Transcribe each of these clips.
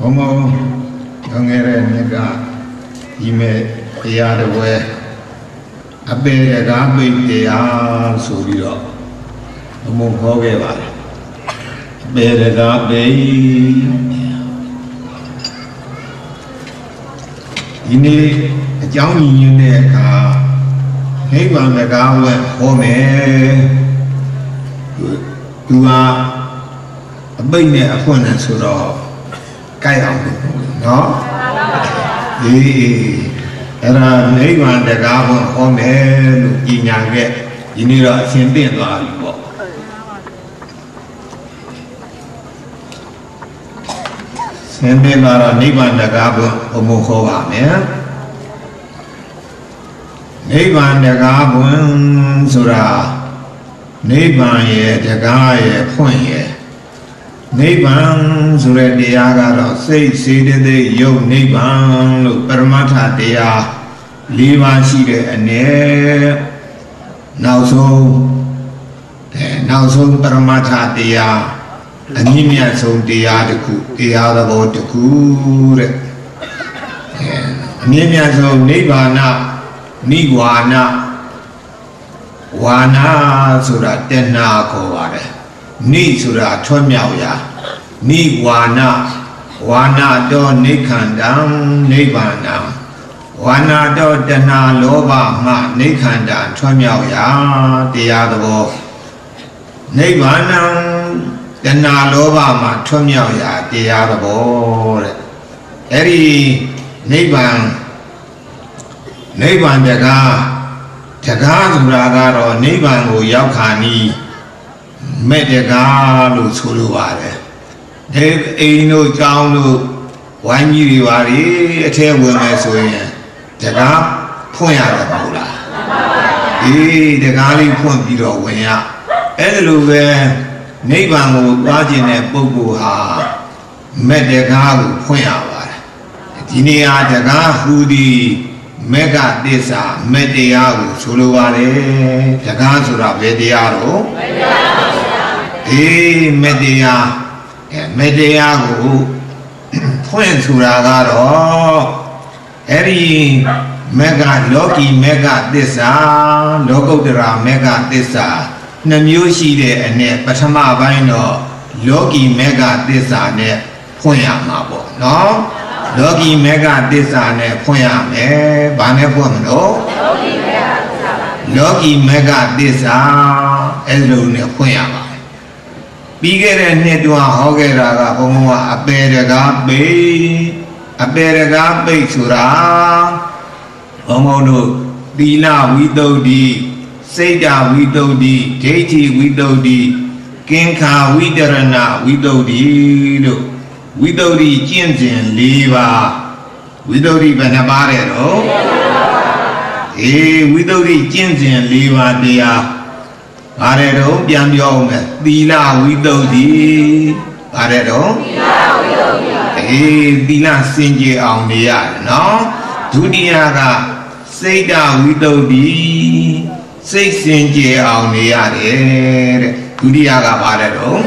Homo dongere nega ime yare we abere gabe ite a suriro homo hoge ware abere gabe ini jang yune ka heiwa mega we home dua abene afona suriro kayak no, era nih wanda gabon homelu kinyage ini lah sendiri lah ibu. Sendiri lah nih wanda gabon omukowa ya, nih wanda gabon surah, nih banyak jaga ya pun ya. Nibbang sura diyagara sei sedede yog nibbang lo paramatha deya 4 ba shi de ane nauk song paramatha deya anyimyat song deya taku deya thabo taku de anyimyat song nibbana niwana wana sura tenna ko ware ni sura chomyao ya ni wana do ni khandam nibbana wana do dana loba ma ni khandam chomyao ya deya thabo nibbana dana loba ma chomyao ya deya thabo de eri nibban daga sura ga ro nibban ko yauk kha ni Medega lu sulu ware, deh ino jauh lu wanjiri wari, ete weme soye, dega punya lepula, i dega li pun biro wenya, elu we nei bangu wajine bubu ha, medega lu punya ware, dini a dega hudi mega desa media lu sulu ware, dega sura media lu. Media ku poin sura garo eri mega loki mega desa lokudra mega desa namyo shi de ane pathama bain do loki mega desa ne poin ya ma bo no loki mega desa ne poin ya me ba ne poin lo loki mega desa elo ne poin ya Bigger ne dua hogera ga omwa abere ga be sura omono dina widodi seida widodi deiti widodi kinka widarana widodi do widodi jinjin liba widodi banabare do widodi jinjin liba dia Are dong yang diome, dina widodi, are dong, dina sinji aunia, no, dunia ga, seida widodi, sei sinji aunia, dunia ga are dong,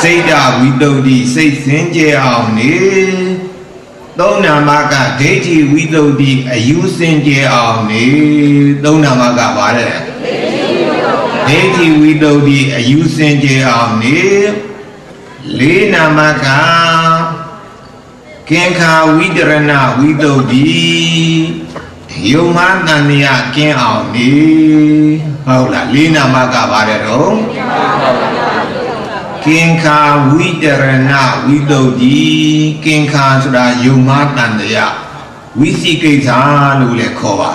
seida widodi, sei sinji aunia, dona maga, deji widodi, ayu sinji aunia, dona maga are. Deji widodi ayu senje aunia lena maka kenka widrana widodi yoma nania ken aunia haula lena maka bare dong kenka widrana widodi kenka sura yoma nania wisi kaitha lu le kho ba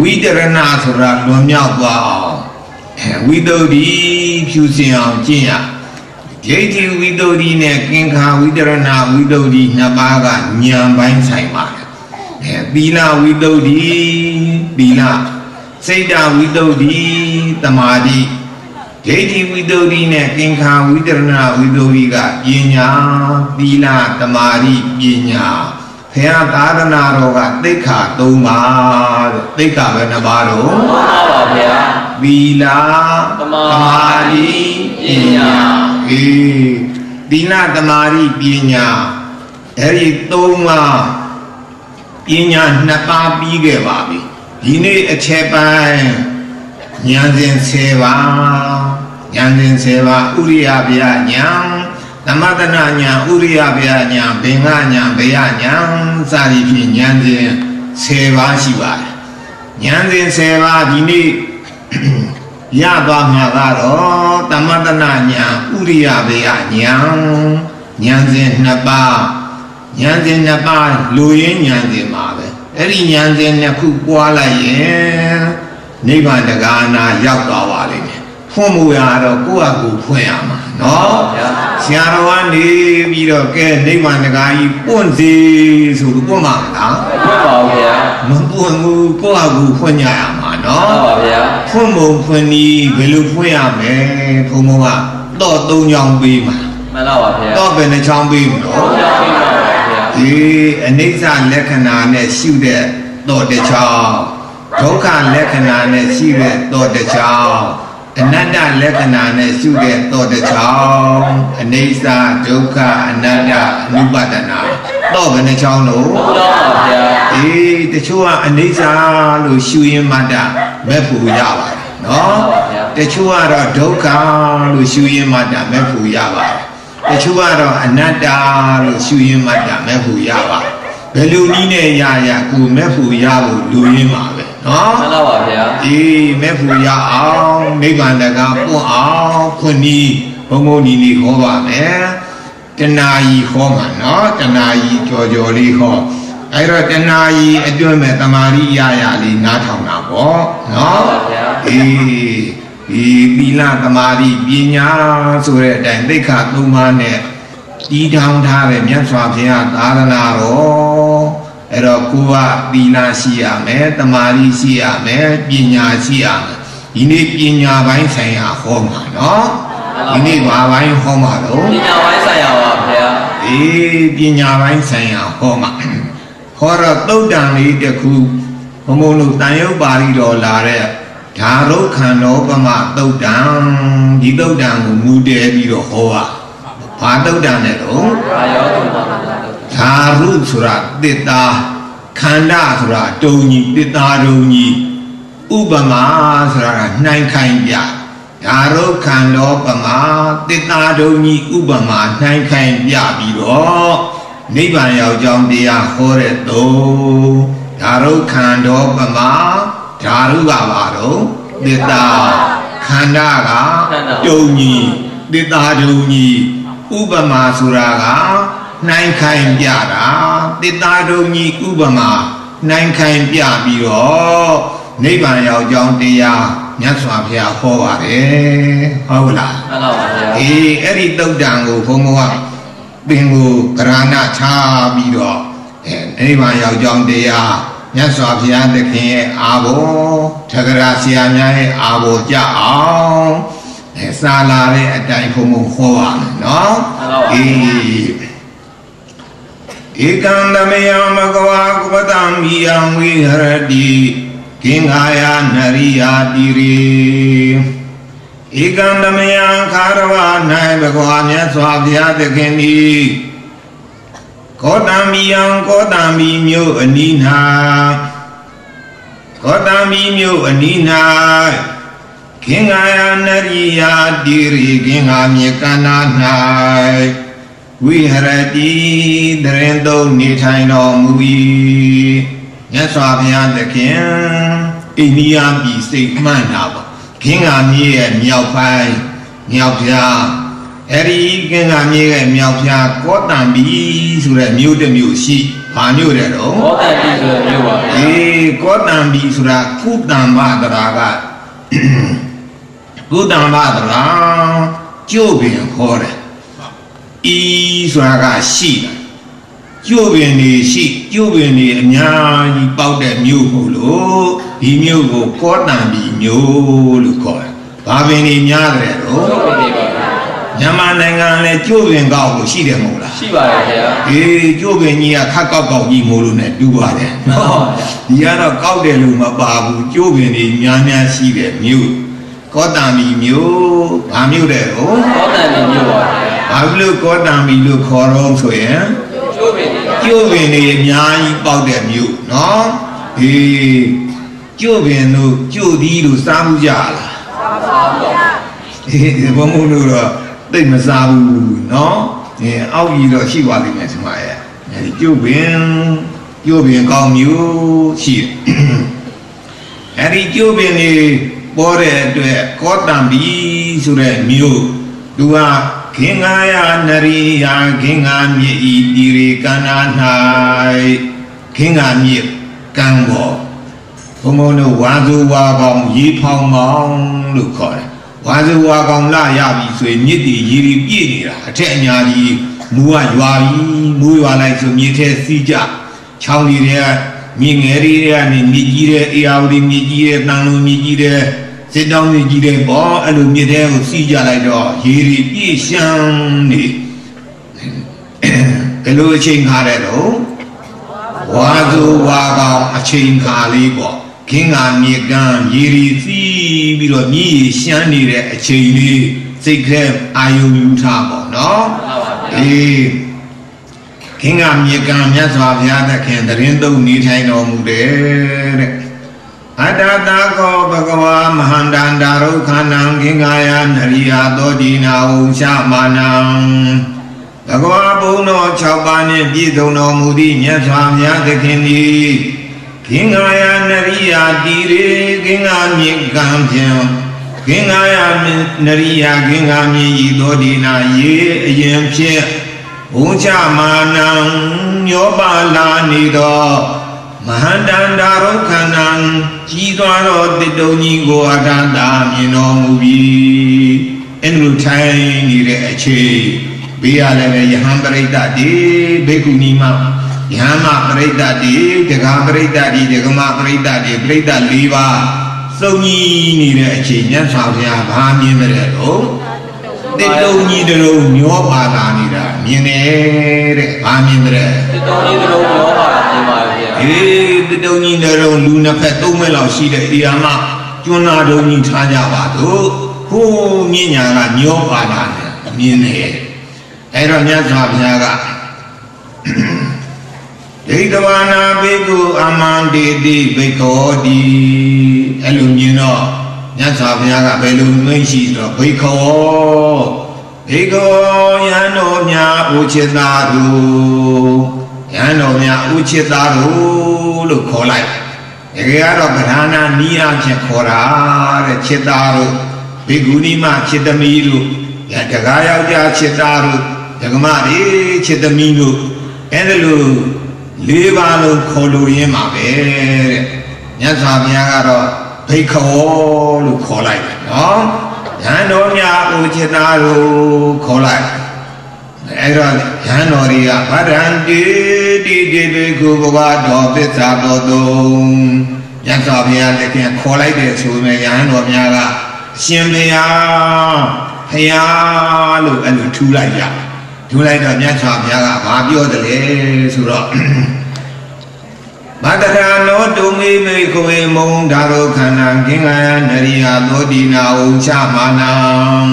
widrana sura lwon myaw twa widodi fusion jinya deji widodi ne kinka widarana widodi naba ga nyan bain sai ma bina widodi bina seida widodi tamadi deji widodi ne kinka widarana widodi ga jinya bina tamadi jinya phaya dharana ro ga tikha 3 ma tikha ba naba ro bila tamari inya Binatamari pinya dari tonga pinya nata pige babi ini cepai nyanzen sewa uria bia nyang tamadana nyang uria bia nyang benga nyang bea nyang sari fi nyanzen sewa siwa nyanzen sewa ini ya ba ngaro tamadana nyang uria bia nyang nyanzen napa luyen nyanzen mabe eri nyanzen naku kwala yen Niba negana yakwa wali ne, fomu yaro kuwa kufu yama, no, siaro wani biro ke niba negai ponzi suru pomata, mampu kuwa kufu nyama, no, fomu funi belu fuyame, fomu wa do tu nyong bima, do bene chong bima, no, di enisa lekana ne siude do de chong. Toka lekana ne siwe to de chao, ananda lekana ne siwe to de chao, anisa doka ananda nubatana, to bene chao no, te chua anisa lu shuyin mada mefu yawa, no, te chua ro doka lu shuyin mada mefu yawa, te chua ro ananda lu shuyin mada mefu yawa, belu nine yaya ku mefu yawa luyin mawe. Di mefuya ang negandaka po ang kuni panguni ko ba na tenai ko man na tenai jojoli ko ay ro tenai adyo me tamari yaya li na thong na ko no di pila tamari pinya so de dai taikha tuma ne di thong tha be myat swa phaya tarana ro Ero kuwa bina siame, tamari siame, binya siame. Ini binya bain saya homa, no? Ini bain homa, no? Binya bain saya homa. Hora tau dang li deku, homonu tayo bari dolare. Taro kano kama tau dang, di tau dang mude biro hoa. Pa tau dang nero? Taru surat dita kanda surat donyi dita donyi ubama surat nai kaya taru kanda ubama dita donyi ubama nai kaya biro niba yau jam dia kore do taru kanda ubama taru gawaro dita kanda ga donyi dita donyi ubama surat ga Nine kain biara, di tado nyi ubama, nine kain bia biro, nei ban yao jong dia, nyat swa pia hoa re, haula, eri tau dango homoa, bingo karana cha biro, nei ban yao jong dia, nyat swa pia de ke abo, chagara sia nyai abo jao, sala re adai homo hoa, no, Ikan damia magawa kubatang biang wiharadi kingaya naria diri. Ikan damia karawa nai bagawanya swabia dekeni. Kotang bimyo anina. Kingaya naria diri kingamye kananai. Wiharati derendo nithaino mubi nyaswa phaya takin india bi state man na ba kinga mie ye myaw phai myaw phya eri kinga mie ye myaw phya kotan bi so de myo de myo shi ba myo de do kotan bi so de myo ba kotan bi so da kutan ba tara ga kutan ba tara chyo bin kho de I suara si, jubeni nyanyi pada nyuhulu, nyuhulu kota nyuhulu kota, tapi ni nyadre lo, zaman dengan le jubeni kau tu si dia mula, jubeni ya kau ni mulu ne dua deh, dia nak kau deh lu mababu jubeni nyanyi si dia nyuh, kota nyuh, kami deh lo. Ablu kota milu korong soya, coba nih nyai pakai miu, no, coba nu codi lu sabu jala, kamu nu lo, dengan sabu, no, awi lo siwa dengan semaya, coba kau miu sih, hari coba nih boleh dua kota bi sudah miu, dua Kingaya nari ya kinga mie idiri kananai kinga mie kanggo komono wazu wagong yipong mong lukore wazu wagong la yabi sui niti yiri bini la tenya di mua yuari mua lai su mie te sija chauli rea mie ngeri rea ni mie jire iauli mie jire nanglu mie jire sedang di jide bo alu mie deo sija lai do yiri bi shang ni elu ching kare do wazu waga aching kali bo kinga mie gan yiri si bi lo mie shang ni re aching ni sikre ayu yuta bo no kinga mie gan mya swa phya ta khin tarin tou ni thai do mu de Ada tako bagawa mahandan daru kanang kingaya nariya to dinau syamanang bagawa puno cobane bidono mudi nyasam yatekini kingaya nariya diri kingami kamjeng kingaya nariya kingami to dinaye yemche ucamanang nyobala nido Mahandan daro kanang jidwaro didoni go adan dami no mubi enru tai ni re ache biale re yahan parita di bekuni ma yahan ma parita di daga parita di daga ma parita di parita liwa sauni ni re ache nyan sa phya ba myin ma re lo didoni daro myo pa la ni da myin ne re ba myin ma re didoni daro myo pa la ni ma Didongin darong luna petung melau sida iama cuna dongin saja batu ku nyenyaga nyok adana nyenhe eranya sabnyaga jadi tawana beku aman dedi beko di elunino nyasabnyaga belum ngisi do beko yano nya ucedaru Yang namanya uci taruh lu kolai, jika ada berana niat yang korar uci taruh, beguni mah uci demilu, ya tegaya udah uci taruh, jagmari uci demilu, endelu lebalu kolu ye mager, nyasabnya karo bekol lu kolai, yang namanya uci taruh kolai. Eran janori apa randi di kubuat dope sabodong yang sabia lekian kolai desume yang nomnya la siemia hea lu elu tulai domnya sabia la babio dele suro madara no dungi me koe mong daro kanang kinga naria lodina ucha manang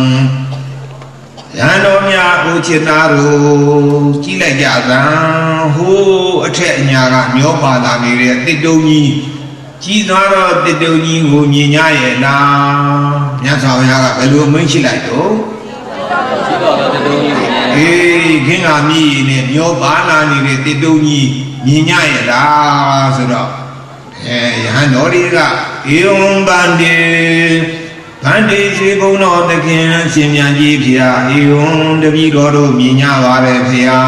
Yanomia ucitaru cilai jazang hu ceknyaga nyoba damire tidoni cizaro tidoni hu nyinyai na nyasau yaga belu mencilai do kengami ne nyoba nanire tidoni nyinyai la sudah yanorira iung bandi Pandai sibuk nonton kian siang jipia, iung demi doa minyak warapia.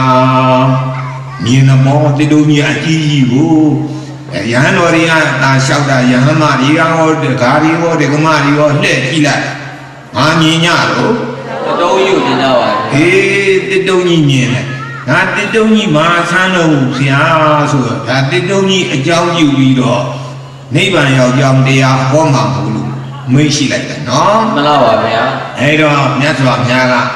Minyak mau tidur minyak jiwu. Yang orang tak saudara yang mari orang dekari orang kemari orang dekila. Minyak lo. Tidur minyak warap. Tidur minyak. Nanti tidur minyak macam apa sahaja. Nanti tidur minyak jauh jiwu doa. Ni banyak yang dia kongam bulu. Mui si lạnh nó hay đó nhát vào nhà là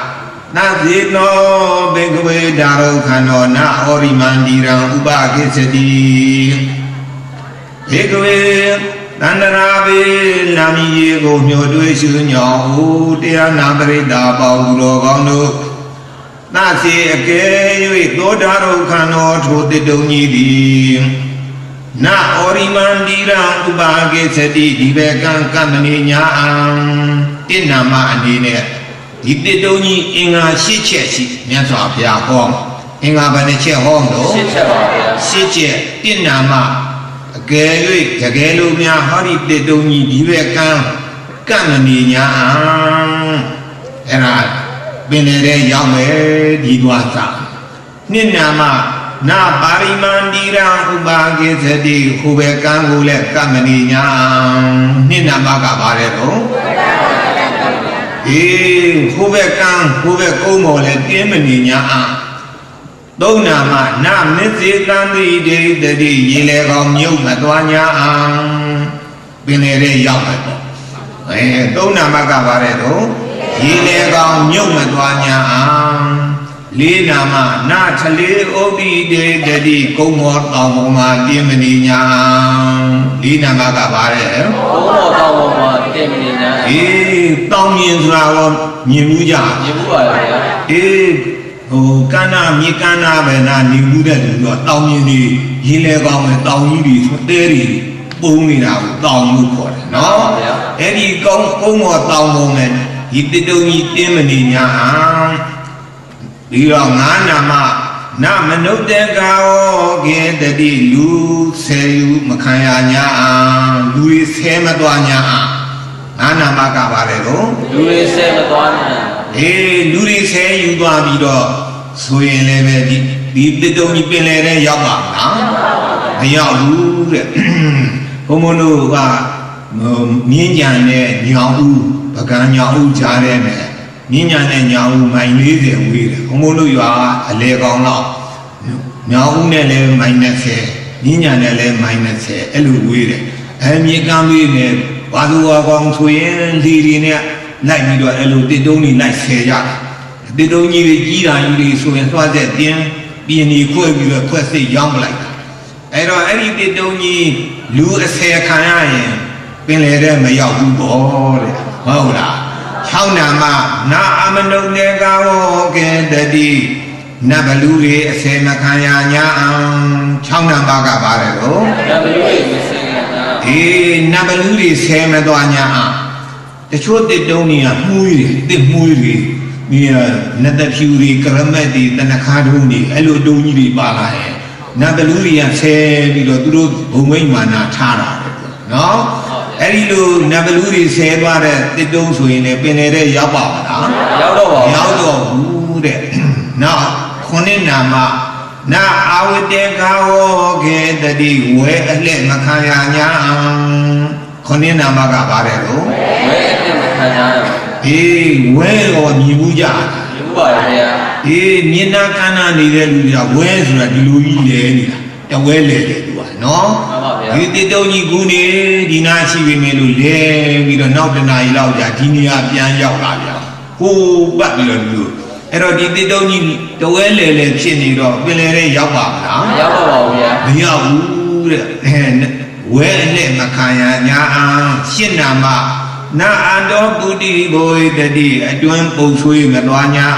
na dít nó bên quê đào khano na oriman đi rằng uba cái gì đi bên quê đàn ra bên nam y gồm nhiều đuôi sư nhỏ u tia nam bể đà bao lô bao nước Nasi ake kodaro kano chote donyidi. Na orimandira ubage sedi dibekan kanani nyaan inama andine ite donyi inga siche si nyaso apia hong inga bane che hong do siche inama geyui kagelu nya hari ite donyi dibekan kanani nyaan era benere yame di duasa ninama na pari mandira ubage jadi kubekan gule kameninya ni nama kabare tu kubekan kubekumo le kameninya dong nama nam netikan di jadi yilegom nyum tuanya binere yabat dong nama kabare tu yilegom nyum tuanya li nama na chale obi de jadi kongor tawoma timeninya li nama ka bare kongor tawoma timeninya tawmin sura nyimmu ja nyimmu ba ya ho kana mi kana ba na nimu de lu yo tawmin ni yin le kaung tawyi ri te ri pung ni da tawmu kho de no ai di kongor tawmo me yi te dong yi timeninya Diorang nama nama nukde kau ke tadi lu seyu makanya lu sema tuanya nama kabare lo lu sema tuanya lu seyu tua bido suyen lebe di dong ni pelere ya ba ya lu komono ba minyan ne nyau bagan nyau jare ne Ninyane nyau main lidi wira, kumulu yua alegong lao, nyau nele mainet se, ninyane le mainet se, elu wira, emi kambi ne, wadu wakong suyen lidi ne, lai mi dua elu didoni lai se ya, didoni le jira yuri suyen suaze dien, bieni kue wira kue se yang lai, ero eri didoni lu se kaya yen, pinlere me yau bore, mau la. Kau nama na amanung negao ke tadi na baluri ese makanya kau nama kabare lo na baluri ese medoanya tecut dunia mui ni nada piuri keramati tanakaduni elu duni di balai na baluri ese bido turut bumi mana cara no Eri lu nabaluri sebare tidung suine penere yapa yaudo de na kone nama na awete kawo ke tadi we ale makaya nya kone nama ka bare lo we ale makaya we o nibu ja nibu ba ya nina kana ni de lu ja we sura di lu yi le ni ya we le de tu no Itu tahu ni gune dinasi bermelu le, kita nak denai lau jadi ni apa yang lalu, kubat lalu. Eror itu tahu ni tahu lelak sini eror beli apa ya, lelak makanya sih nama, na ada budi boy tadi aduan pusui meluanya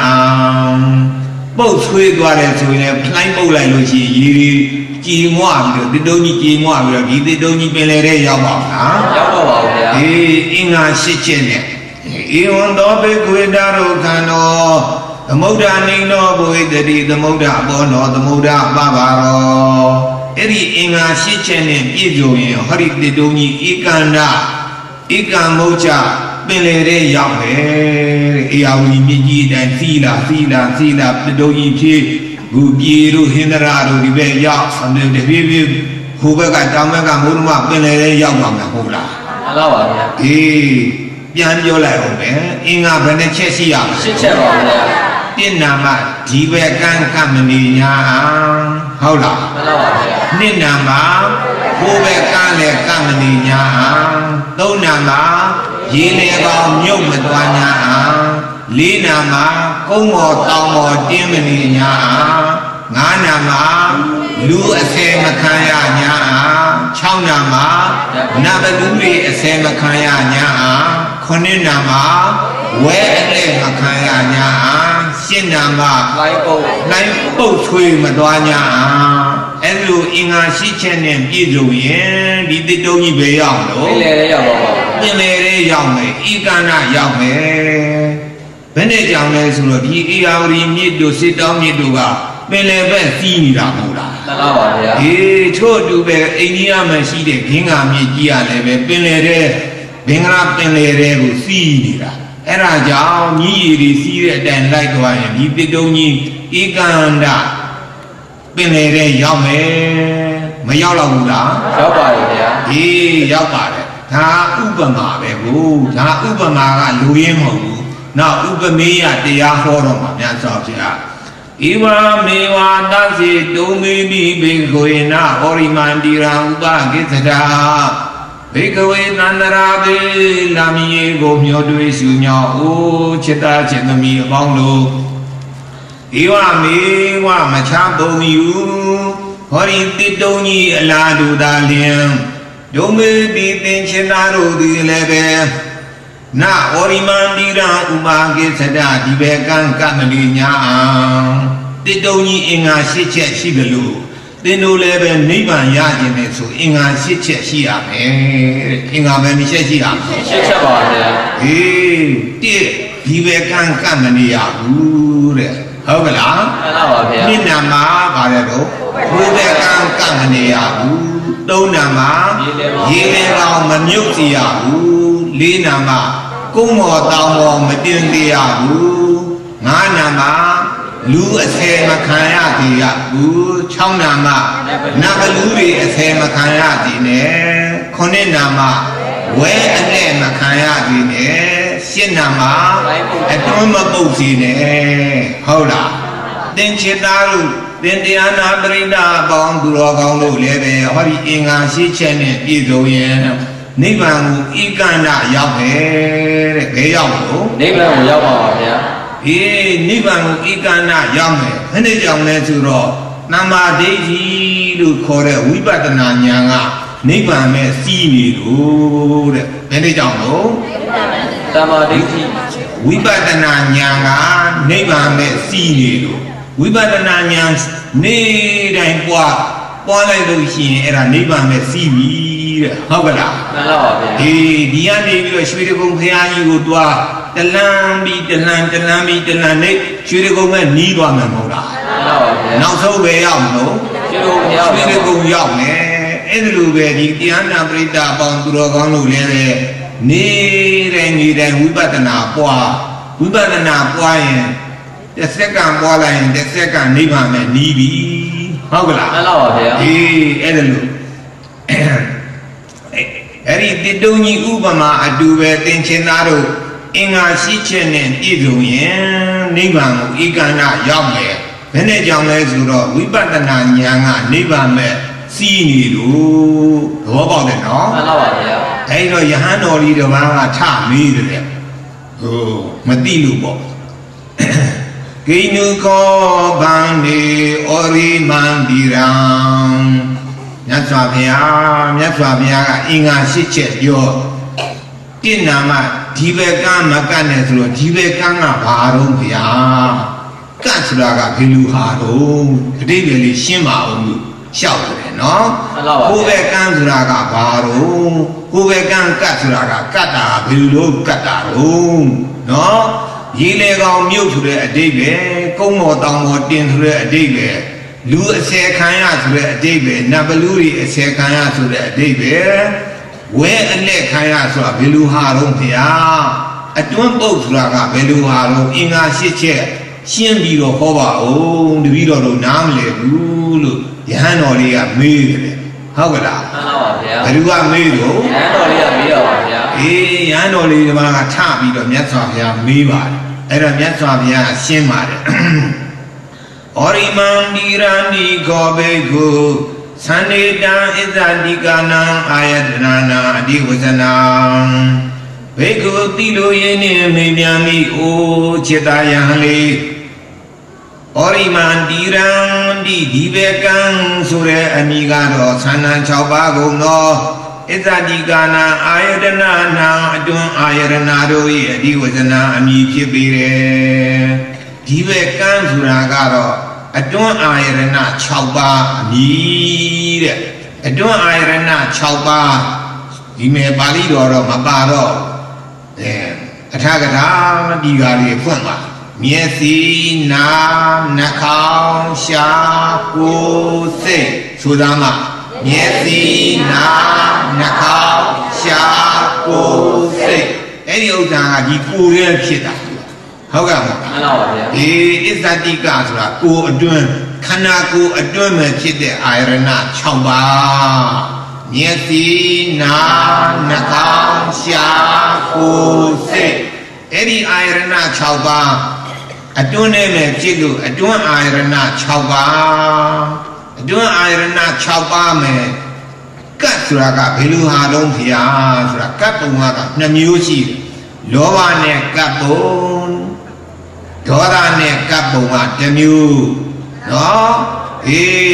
pusui dua resui le, lain boleh lusi jadi. Cimua gitu, didoni cimua gitu, didoni pelere ya bang, ingat secenya, iwan dope kue daru kano, temuda nino kue dari temuda bono, temuda babaro, eri ingat secenya ijonya, hari didoni ikan da, ikan mocha, pelere ya per, iawli miji dan sila, didoni cie. Gugiru hinararu ribe ya sambil dihibib hube kacang mereka murma penere yang mana pula. Alamak. Jangan jolai obe ingat benar cesiap. Cesiap. Ini nama dibekan kameninya haula. Alamak. Ini nama hube kacang kameninya. Tahu nama ini kau nyum tuanya. Li nama Kongo tawmo timeninya, nama lu ese makayanya, chau nama nabaluri ese makayanya, kone nama we ele makayanya, jenang ga lai pou chui ma dwa nya ai lu inga shi chen ne pi lu yin di ti dou yi bei yao lo pin le de yao me i kan na yao me ben de jang le so lo di iawari mit do sit taw mit do ga pin le ban si ni da mo la ta ba bya e chou tu be india ma shi de bin ga mit ji ya le be pin le de bin ga pin le de ko si ni da era jao nyi ri si de tan lai twa yin di ti dou yi i kan da Pinere yame, mayalamu la, yapare, ta ubama bebu, ta ubama luyemu, na ubamia de ahoroma, yansafia. Iwa mewa nasi domi biguina, orimandira uba gitada, biguin anarabe, lamie gomio duisunya, u cheta chenami banglo. Iwa mi wa ma cha bo yu hori ti dou ni la du da lien dou me bi tin chin na ro di le be na hori man di ra u ma ke sa da di be kan ka ma ni nya ti dou ni inga shi che shi de lu tin do le be niban ya chin ne so inga shi che shi ya be inga be ni che shi ya shi che ba de e ti di be kan ka ma ni ya bu de Hau kala, min nama bare do, bube kang kang ni yahu, do nama, yele rao manyuk si yahu, li nama, kumo tamo medin di yahu, nga nama, lu ase makaya di yahu, chong nama, naka luri ase makaya di ne, kone nama, we ane makaya di ne. Sien nama, etong mabuk sini, hola, den cetaru, den tiana berina bang dua kang lu lebe, hari ingan si cene itu yen, ni bang ikan dah yape, kaya lu, ni bang yape apa? Ini ni bang ikan dah yape, hendak jangan suro, nama deji lu kore wibat nanya nga, ni bang mesini lu, hendak jangan lu. Wibatana nyanga neba me sini do wibatana nyang ne dai kwa lai do shin era neba me sini de hau ka la e dia ne bi lo shwe de gong khaya yi ko twa talan bi talan ne shwe de gong ma ni twa ma mo la naw sou be yaw no shwe de gong yaw ne ai lu be di tiana prita paung tu ro kaung lu le de Ni rengi reng wibatana kwa yen, tesekan kwa la yen, tesekan niba me nibi, hau ka la, edelu, eri tidunyi ubama adube tencenaro, inga si cenen iduyen, niba mu ikana yame, bene jame zuro wibatana nyanga niba me siniru, hoba de no. Ai lo yahan ori de ba tha mi de ho ma ti lu bo ke nu ko ban ni ori man diram nyat swa phya ga inga shit chet yo tin na ma di be kan ma kan ne so lo di be kan ga ba rong phya kan so la ga philu ha rong kadai be le shin ma au mu xiao de no ko be kan so la ga ba rong Kubekan katsuraga kata bilu kata rum, no? Yile kau miu sule adebe, kau mau tamu tin sule adebe, lu sekaya sule adebe, nabaluri sekaya sule adebe, we ane kaya sura bilu harum tiya, atuan bau suraga bilu harum inga sice, sien biro koba om, biro lu nam le lu, yahan oria mire, hau kala. Kedua milo, yang oli mana cabi do miasa dia miba, era miasa dia semar. Orang mandirani gobegu, saneda izadi kana ayat nana diusanam. Begu tilo yene memiami o ceda yang le. Orang mandiran di dibekan sura amiga do sana coba guna izadi kana ayatna na adun ayatna do ye di wazana ami pibire Diwe kan suragaro, adon airena chalba mire, adon airena chalba dime bali doro mabaro, atagara digari kuamba, miesi nam nakau sha kuse sudama, miesi nam nakau sha kuse, ini udah di kurir kita. Hau ga ma? Isatika sura ku adun kana ku adun ma phit de airana 6 ba nyati na nakam sya ku se eri airana 6 ba adun ne me phit lu adun airana 6 ba adun airana 6 ba me kat sura ga belu ha dong phya sura kat pung ha ga 2 myo chi loba ne kat pung Dora ne kapung atemiu, no?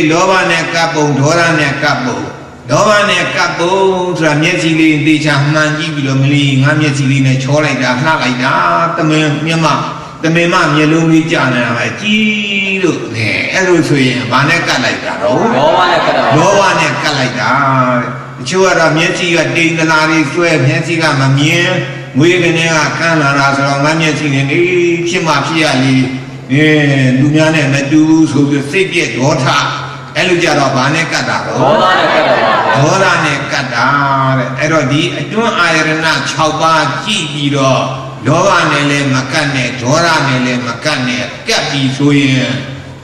Loba ne kapung, dora ne kapung, loba ne kapung. Suami cili di zaman jibil mili, ngami cili ne colai dah nak ida, tememam nyelung di jalan aji lu ne, elusui banyak kalai dah, loba ne kalai dah. Cua ramai cili di nari suai, ramai cili ramai. Mui kene akan ada seorang yang sini ni cuma siapa ni dunia ni metu sudah sedikit dosa, elu jarak orang ni kadar, erodi cuma air na cawa ciri lo, doa ni le makan ni kapi suye,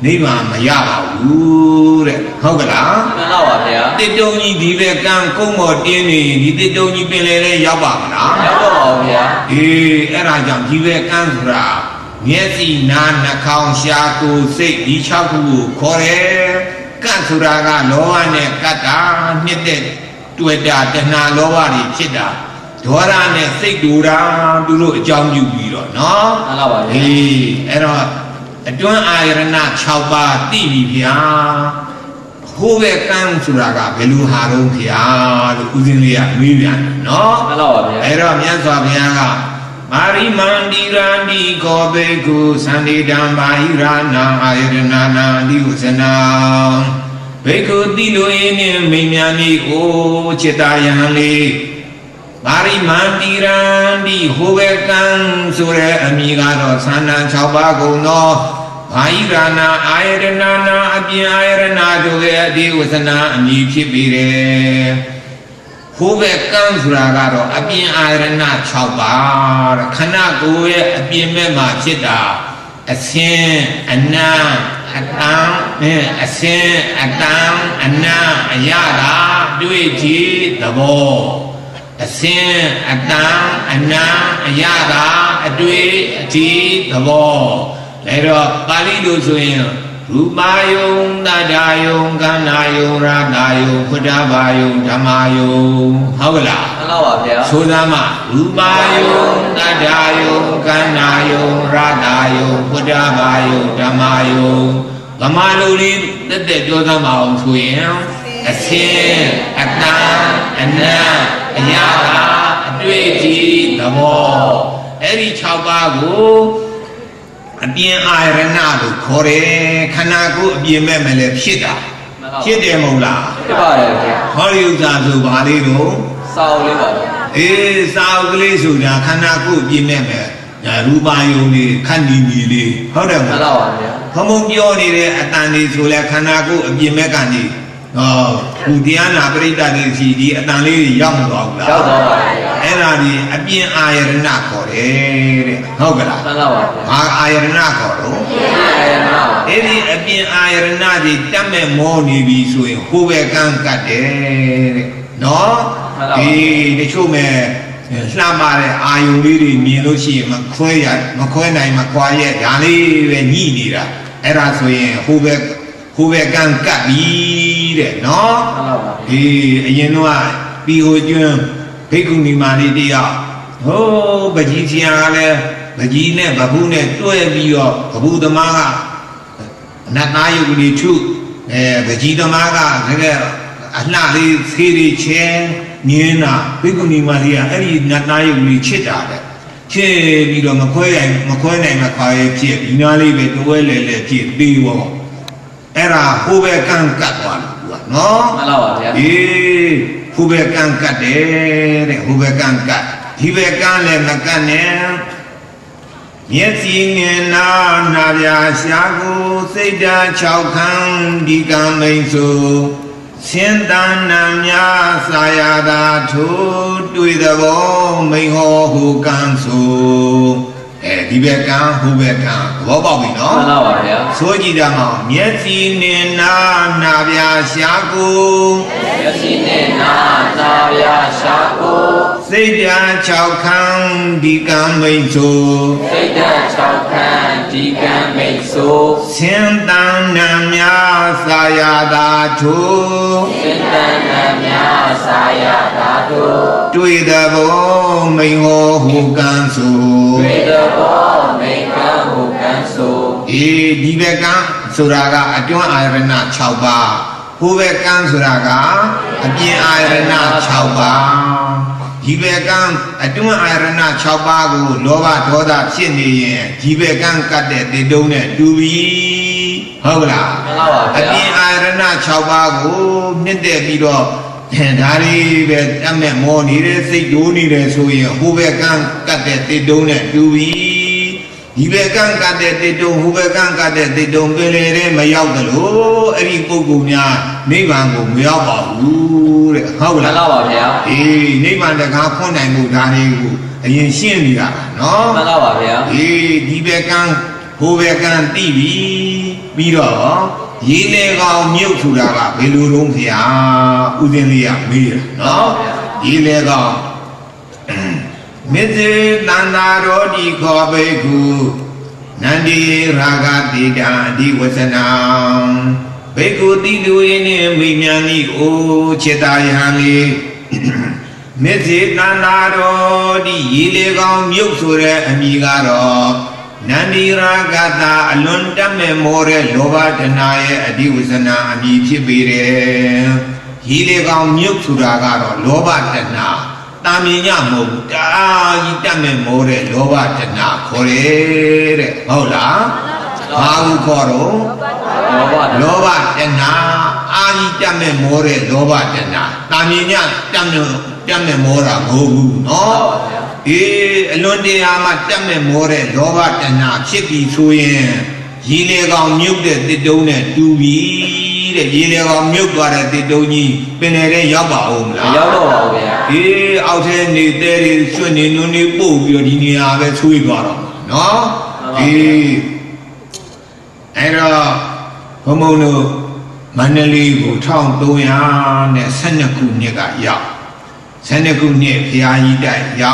ni mama ya baru, kau kena? Tidak ni dibekan kau mahu ini, tidak ni pelere ya baru. Era yang diwekan sura, nyesi nan nakau syaku se dicaku kore kan sura ga loa ne kata nyete tueda dana loa di ceda, dora ne se dura dulu jam jubilo, no? Era tuan air na cawa tibia, huwekan sura ga belu harum dia, uzin dia mian. No, era mian sabiaga. Mari mandi randi kobe ku sandi damai rana airna nandi usena. Beku tilo ini minyani o cetayani. Mari mandi randi huwekan sore amigado sana cabago no. Airana airna na abi airna joge di usena amiki bire. Hubekan suragaro abin airana cabar kana goe abin mema cita asin anna atang asin atang anna ayara dueji dabo asin atang anna ayara dueji dabo lero bali dosuin Rubayung, dadayung, kanayung, radayung, kudabayung, damayung. Haulah, sudama. Rubayung, dadayung, kanayung, radayung, kudabayung, damayung. Kamalurin, tete jodama om suyang. Asin, atan, anak, ayara, adwezi, damo. Eri cawagu. Abien airena tu kore, karena aku abien memilih kita, kita mula. Hari udah sudah itu, sahulah sudah, karena aku abien memilih. Ya rupa yang ni, kan ini ni, ada tak? Kamu jual ni, atan ni sudah, karena aku abien memilih ni. Oh, kemudian apa kita ni sih, atan ni yang bagus lah. Enari abien airna kore, hau kala. Airna koro. Eri abien airna di tamme moni bisui hubekan kade, no? Di cuma selama ayun diri milusi makoyai makoyai dari ni lah. Erasui hubekan kabir, no? Di jenua bihujum. Hikung di mana dia? Oh, baju siapa le? Baju ni, babu ni, tuh dia, babu temaga. Nak naik ni cu, baju temaga. Sekarang, anak ni siri ceh, ni na. Hikung di mana dia? Eri nak naik ni ceh dah. che mi lo ma quella ma kai che binali be to le le che diwo era hobe kan kat wa no ala wa eh hobe kan kat de de hobe kan kat hibe kan le na kan ne Yesi ngena nabya syaku seida chaukan dikambaisu sentan namya sayada tu tuidabo meiho hukansu eh dibekan hubekan lobawi no alawa ya soji dama yesi ngena nabya syaku yesi ngena nabya syaku Seida chaukan dikambaisu Seida chaukan dikambaisu Sentan namya sayada tu Sentan namya sayada tu Tuidabo meiho hukansu Tuidabo meiho hukansu Eh dibekan suraga atyong airana chauba Hubekan suraga atyong airana chauba Jibekan aduan airana chaubago loba toda chineye jibekan kate de done dubi hola aduan airana chaubago nende biro dari be tamme mo nire sei do nire soye hobekan kate de done dubi jibekan kate de don hobekan kate de don pelere mayau dalo ari pokku nya Niban ko meyau ba bu de hau la la ba bya eh niban da ka phon nai mu da ni ko ayin shin ni da no ma la ba bya eh di be kan ho be kan ti bi pi do yi le kaung myut thu da ba be lu dong phya u tin le ya me no yi le kaung meze nanda ro di kho be ku nandi raga ti da di wasanam Beku tidu ini minyani o cetai hangi Mezi nandaro di yile kaum yuk sure amigaro Nandi ragata alun tamme more loba tanaye adi usana ami chibire Yile kaum yuk suragaro loba tana Taminya muda yitame more loba tana kore Hola Mau koro loba tena aji tamme more loba tena taminya tamme mora gobu no e alonde ama tamme more loba tena phit bi so yin yi le kaung myut de titong ne tu bi de yi le kaung myut twa de titong ji pin le de yaw ba aw ma yaw daw ba bya e aw the ni te ri chwet ni nu ni pou pi di ni ya be chwei twa daw no e Era homono Manali go thong toya ne sanyaku ne ga ya sanyaku ne phyayi dai ya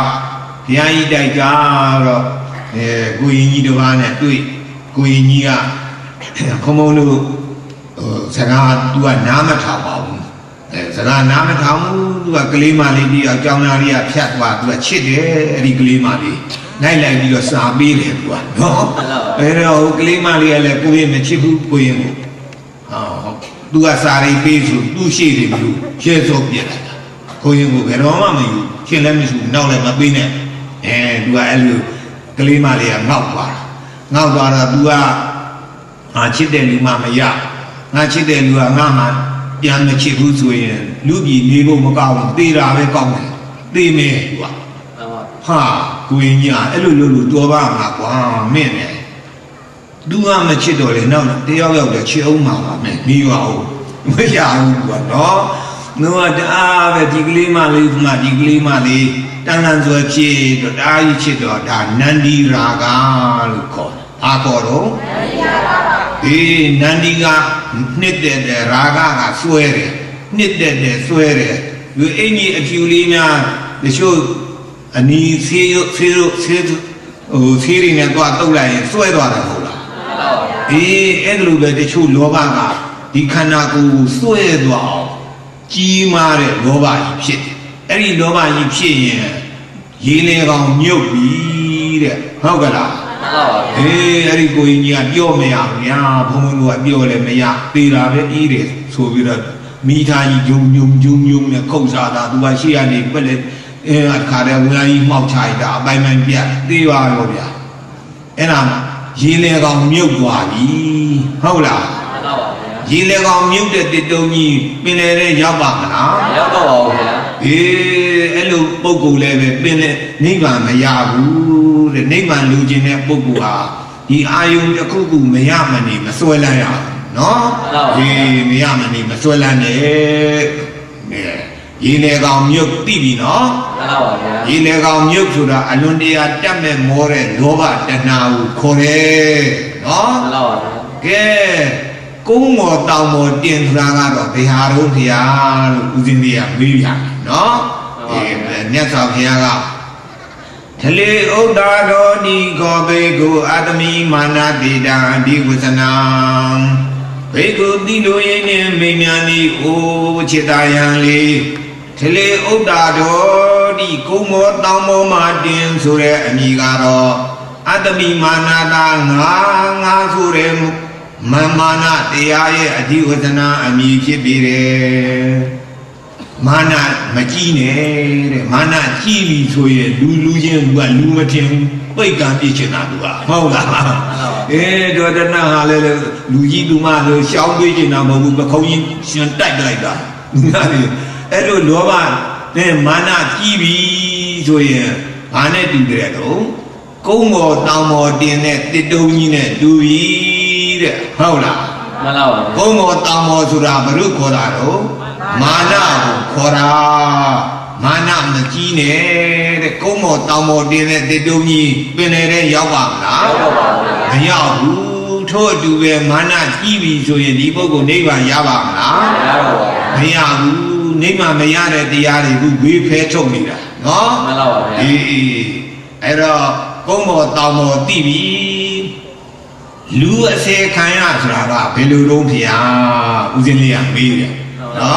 phyayi dai ga ro ku yin ji do ba ne twei ku yin ji ga homono saga tu ga na ma thaw ba bu saga na ma thaw mu tu ga klema le ti ya chaung na ri ya phyat twa tu ga chit de ari klema le nai lai pi lo sa pi le tu ga no Pero klima lia le kuye me chibu kuye mo. Ah, dua sari peso, du shiri biu, cheso pia. Kuye mo pero mama yu, chile misu nau le mabine. Eh, dua elu klima lia ngau para dua ngachide lima meya, ngachide lua ngaman, yang me chibu suyen, lubi nibo makau, tira we kong, timi dua. Ha, kuye nya, elu lulu dua bang aku, mene. Dua macam itu le, nak dia orang dia cium malam ni, niwa, macam apa tu? Nua dah berdigli mali, tangan suap cie, dah cie dah nandi raga luka, apa tu? Nandi ga, nite de raga ga suere, nite de suere. Yo ini aculinya, lesu, ani siri ni kuat tu lagi, suai tu ada. Elu bete chu loba ga di khana ku sue dwa ji ma de loba ji phit ai ni loba ji phit yin yi le kaung myut bi de hau ka la eh ai ko yin ji ga pyo me ya nya bhong lu ga pyo le me ya te da be i de so pi da mi tha ji jung jung jung jung ne khou sa da tu ga shi ya ni pwet le Ini kaum yuk tibi no, ini kaum yuk sudah alun dia came more loba danau kore no, ke kungo tau mo tien suranga do tiharu tiar uzin dia biya no, nya sao kia ga, tele oda do di gobe go adami mana beda di gusanang, bego di do yene menyani o cita yang li. Tele oda do di kungo tamo madin sure nigaro adami manada nga sure mana tiaye adi wadana ami kibire mana makine mana kiwi soye lulu yen wa luma tien pai kan di chena dua mau la eh do dana hale luji duma lo xiao dui chena mo bu khong yin xian dai dai da Elo loba ne mana kibi soye ane dure do kongo tamo tin ne titong yin ne duyi de hola mana kongo tamo sura baru khora do mana khora mana ne ki ne de kongo tamo tin ne titong yin pin ne de yaw ba la yaw bu tho du be mana kibi soye di pokko neiban ya ba la yaw bu Nima meyare tiari gubi fecho mira, no? Era como tamo tibi, lu ase kaya sara pelu rompia uzilia mira, no?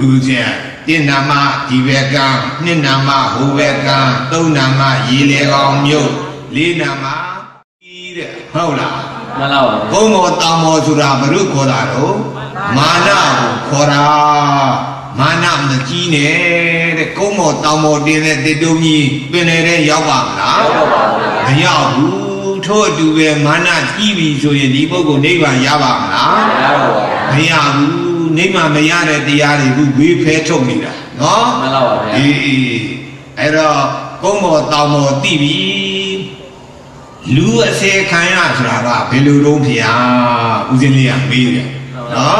Lu zia tinama tibeka, ninama hubeka, tunama yilegom yo, linama ire, hola, como tamo sura baru kodaro, mana kora. Mana meki ne de komo tamo de ne de domi penere yawa la ayahu tho du be mana kibi soyin di pokko neiban yawa la ayahu neiban meyare tiyari ku gwe phe thok mira no era komo tamo tibi lu ase khaya sura ba belu dong phya uzin liya me no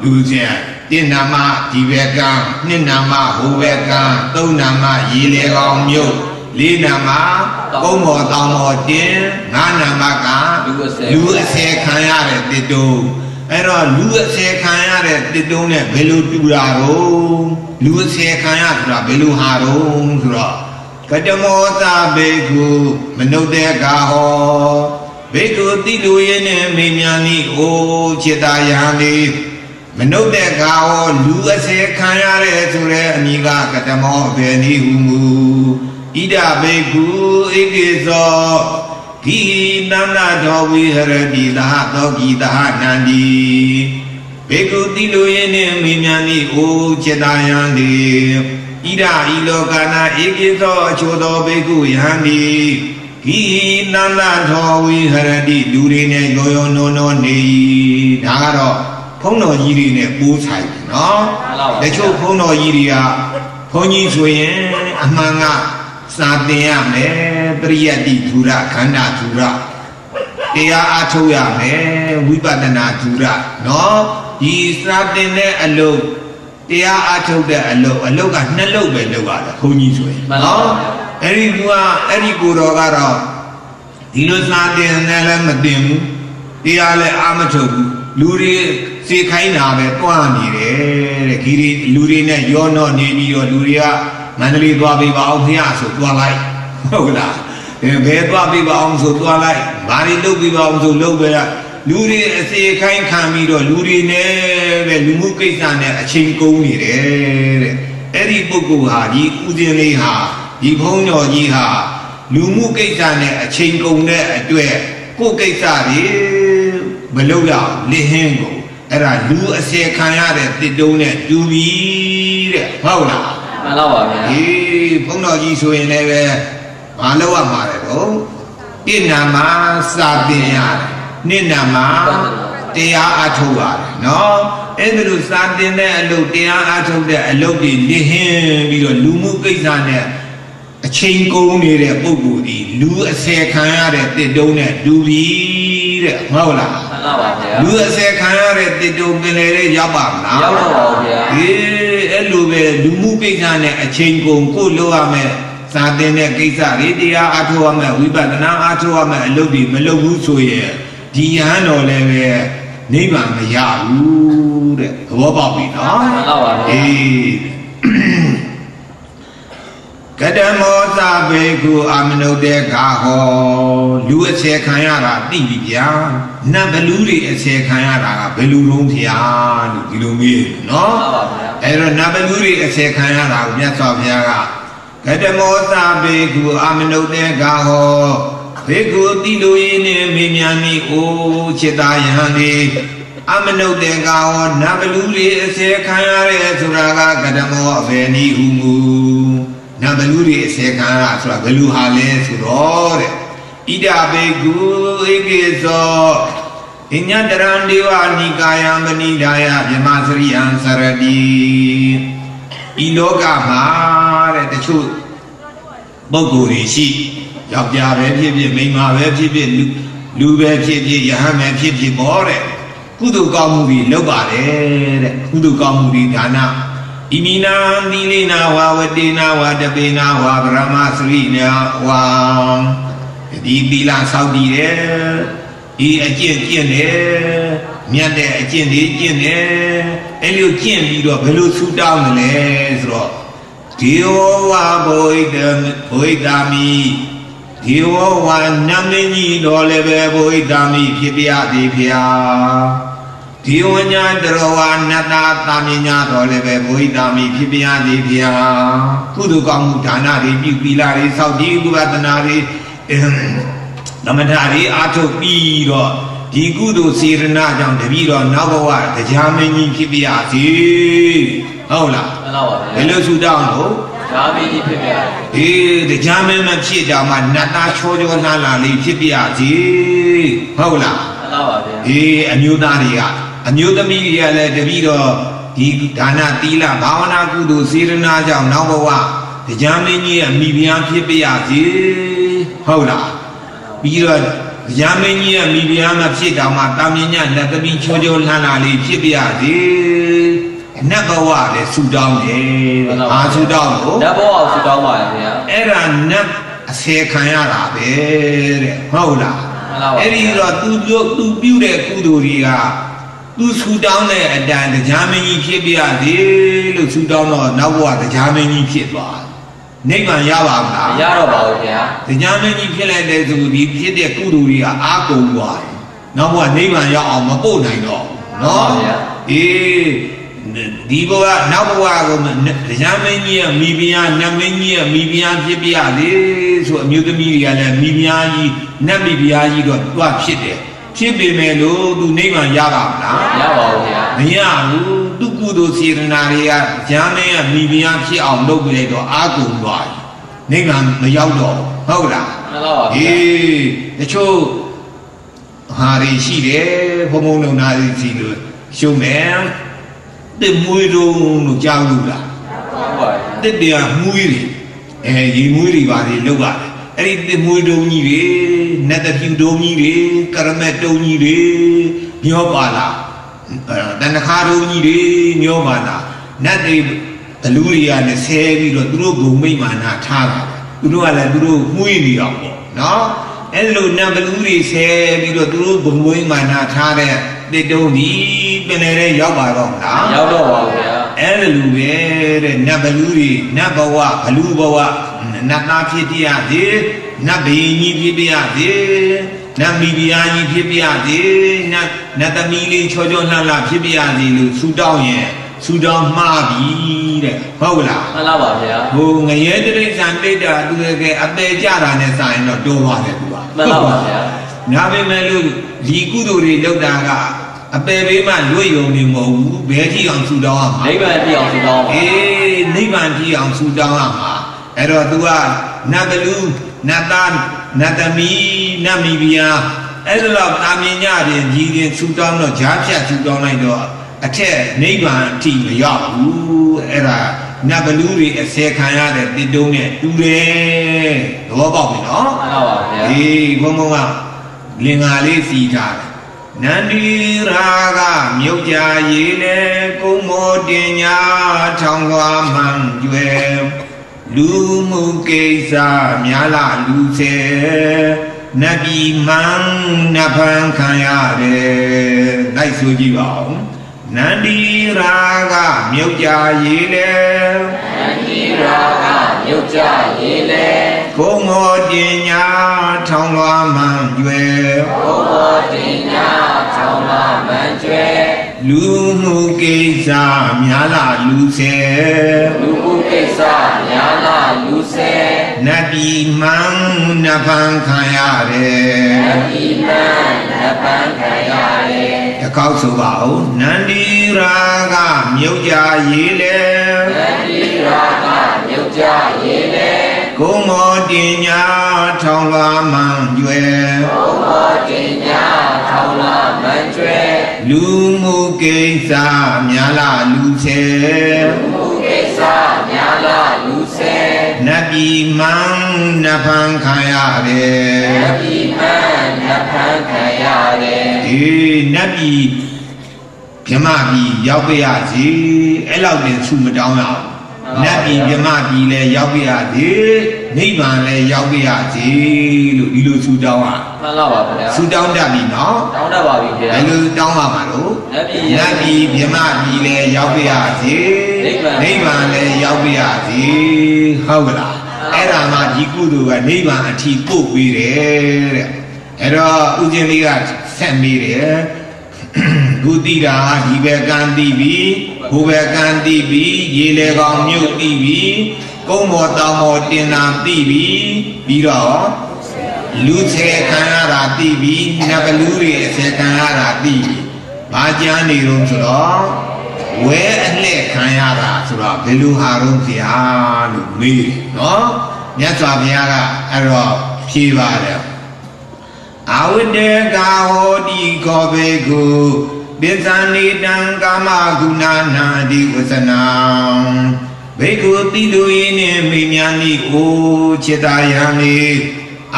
lu zia Tinama tibeka, ninama hubeka, tunama yilegom yo, linama komo tamo tin, nanama ka, lu se kayare titu, era lu se kayare titu ne belu turaro, lu se kayatra belu haro, sura, kadamota begu, menode kaho, begu titu yene menyani o cita yani. Menurut kau lu ase kaya resure amiga ketemu beni humu ida begu ikiso ki nana dowi herdi lah dogi dah nandi begu tilu ini minyani u cedayandi ida ilo kana ikiso codo begu yandi ki nana dowi herdi durine goyo nono ni dagaro Pono yiri ne butai no, lecho pono yiri ya poni soye amanga satea me priyati dura kanda dura, tea ato ya me wibadana dura no, di satene alo, tea ato de alo, alo ka nalo be lewala poni soye no, eri gua eri guro gara, dino satene le mademu, tea le amato luri si kaina be tuan dire kiri luri ne yono ne biyo luria manali tua bi ba ong hia su tua lai hola be tua bi ba ong su tua lai bari lu bi ba ong su lu be luri si kain kami do luri ne be lumu kaisa ne achin kong ni de eri pokku ha di uzin le ha di phong nyo ji ha lumu kaisa ne achin kong ne atwe ko kaisa ri Belum ya lehenggo, era lu ase kaya de tidone dubi de, mau lah. Dua sekarang reti dong penere jabang na, elube dumu kejane cengkung kulo ame saatnya kisari dia atau ame wibadana atau ame elubi melubu soye dia nolebe nih bang ya udah wababi na, kadang mau sabeku amno dekaho dua sekarang reti dia. Na beluri esekanya raga belurung siang kilomir, no? Ero na beluri esekanya raga nya sabiaga. Kadang osa begu aminode gaho, begu tiluine mimiani o cedayani, aminode gaho na beluri esekanya raga suraga kadang ofeni umu, na beluri esekanya raga suraga beluhale surore. Ida begu egeso inya daran dewa nikaya menidaya jema sri ansaradi iloka ma de tachu boggo ri shi yakya be phit phit meima be phit phit lu be phit phit yahan be phit phit mo de kudu kaw mu ri lop ba de de kudu kaw mu ri dana imina dilina wa wadina wa dabina wa brahma sri na wa di bilang Saudi ya, di ajen ya, miade ajen ya, elu ajen biru belu Sudan le, sro, tiwa boy dami, tiwa namni dole boy dami kibia di bia, tiwa nyadroan nata taminya dole boy dami kibia di bia, kudu kamu dana di bilang di Saudi buat nari. Nama dari atau piro digudu sirna jam debiro nawa terjamin nyiki biasi, aula, kalau sudah lo, jamin nyiki biasi, terjamin macam zaman nata cojo nala nyiki biasi, aula, anyu dari anyu demi dia le debiro di tanah tila bawa naku do sirna jam nawa terjamin nyiki biasi. Haula, biar zaman ini miliar macam zaman taminya nak tapi cuci orang lain cuci biasa, nak bawa le Sudan le, Sudan tu, nak bawa Sudan mana? Era nak sekaya rabe, haula, eri orang tu biar kuduria, tu Sudan le ada zaman ini cuci biasa, le Sudan nak bawa zaman ini cuci. Negara yang bagus, negara bagus ya. Terjemahan ini pelajar itu dipilih kuduria aku buat. Nampak negara yang amat boleh dong, no? Di bawah, nampak terjemahan ini mibian, namanya mibian siapa ni? So muda mibian lah, mibian ni, nama mibian ni dok dua pilih. Siapa melu tu negara yang bagus, yang bagus ya. Negara tu kudu sirnaria, jangan mibiang si amdo boleh do agung doai, nengan melayu do, tahu tak? Itu hari si deh, pemohon hari si tu, cuma temui dong jauh lah, temui muri, muri bari lebar, hari temui dong ni deh, nanti temui dong ni deh, keramat dong ni deh, nyopala. Dan kalau ni deh nyoba nanti luria ni sebi lo dulu bumi mana cara dulu ala dulu mui dia aku, no? Elu nampel luria sebi lo dulu bumi mana cara deh dong ni bener ya barang lah. Ya doa ya. Elu ber nampel luria nampawa halu bawa nampak dia deh nampi ni dia deh. Nah miliani biasa, nah mili cojo nala biasa lu sudah mati deh, tahu lah. Malah ya. Oh, ngaya dari sampai dah tu ke abdul jaran yang sain lo doa deh tu. Malah ya. Nabi melu liku tu rela daga abdul memang lu yang ni mau berarti yang sudah mati. Berarti yang sudah mati. နိဗ္ဗာန်ကြည့်အောင်ဆူတောင်းရမှာအဲ့တော့သူကနတ်ကလူနတ်သားနတ်သမီးနတ်မိဖုရားအဲ့လိုတော့အာမြင်ကြရင်ကြီးရင်ဆူတောင်းတော့ကြားဖြတ်ဆူတောင်းလိုက်တော့အထက်နိဗ္ဗာန်အထိမရောက်ဘူးအဲ့ဒါနတ်ကလူတွေအစဲခံရတဲ့တိတုံးနဲ့တူတယ်သဘောပေါက်ပြီနော်မှန်ပါပါဗျာဒီဘုန်းဘုန်းကလင်္ကာလေးစီထားတယ်နန္ဒီရာဂမြုပ်ကြရေလဲကုမောတင်ညာထောင်လွာမှန်ကျွယ်လူမှုကိစ္စများလာလူစေနတ်ပြည်မှန်နတ်ဖန်ခံရတယ်လိုက်ဆိုကြည့်ပါဦးနန္ဒီရာဂမြုပ်ကြရေလဲနန္ဒီရာဂမြုပ်ကြရေလဲကုမောတင်ညာထောင်လွာမှန်ကျွယ်ကုမောတင်ညာလူမှုကိစ္စများလာလူစေလူမှုကိစ္စများလာလူစေနတ်ပြည်မှန်နတ်ဖန်ခံရတယ်နတ်ပြည်မှန်နတ်ဖန်ခံရတယ်တကောက်ဆိုပါဦးနန္ဒီရာဂမြုပ်ကြရေးလဲနန္ဒီရာဂမြုပ်ကြရေးလဲကုမောတင်ညာထောင်လွာမှန်ကျွယ်ကုမောတင်ညာထောင်လွာမှန်ကျွယ်လူမှုကိစ္စများလာလူစေလူမှုကိစ္စများလာလူစေနတ်ပြည်မှန်နတ်ဖန်ခံရတယ်နတ်ပြည်မှန်နတ်ဖန်ခံရတယ်ဒီနတ်ပြည်ဗြဟ္မပြည်ရောက်ပြရစီအဲ့လောက်တင်ဆုမတောင်းရအောင်နတ်ပြည်ဗြဟ္မပြည်လည်းရောက်ပြရစီနိဗ္ဗာန်လည်းရောက်ပြရစီလို့ဒီလိုဆုတောင်းရမှန်လားပါဗျာဆူတောင်းတတ်ပြီနော်တောင်းတတ်ပါပြီခင်ဗျာဒီလိုတောင်းပါမှာလို့နတ်ပြည်ဗြဟ္မပြည်လည်းရောက်ပြရစီနိဗ္ဗာန်လည်းရောက်ပြရစီဟုတ်လားအဲ့ဒါမှဒီကုသိုလ်ကနိဗ္ဗာန်အထိပို့ပေးတယ်တဲ့အဲ့တော့ဦးဇင်းလေးကဆက်မိတယ်ဒုတိယဒီဘက်ကံတိပြီဘုဘက်ကံတိပြီရေလေကောင်မြုပ်တိပြီကုန်းမောတောင်မောတင်နာတိပြီပြီးတော့လူစေခံရတာတိပြီနတ်ကလူတွေအစေခံရတာတိပြီဘာကြမ်းနေတော့ဆိုတော့ဝဲအလှည့်ခံရတာဆိုတော့ဘယ်လိုဟာတော့ဗျာလို့မေးနော်မြတ်စွာဘုရားကအဲ့တော့ဖြေပါတယ်အဝိတေကဟောတိခောဘေကုပိဿာနိတံကာမဂုဏနာတိဝဆနံဘေကုတိတုယိနေမိညာနိကိုจิตတာယံလေ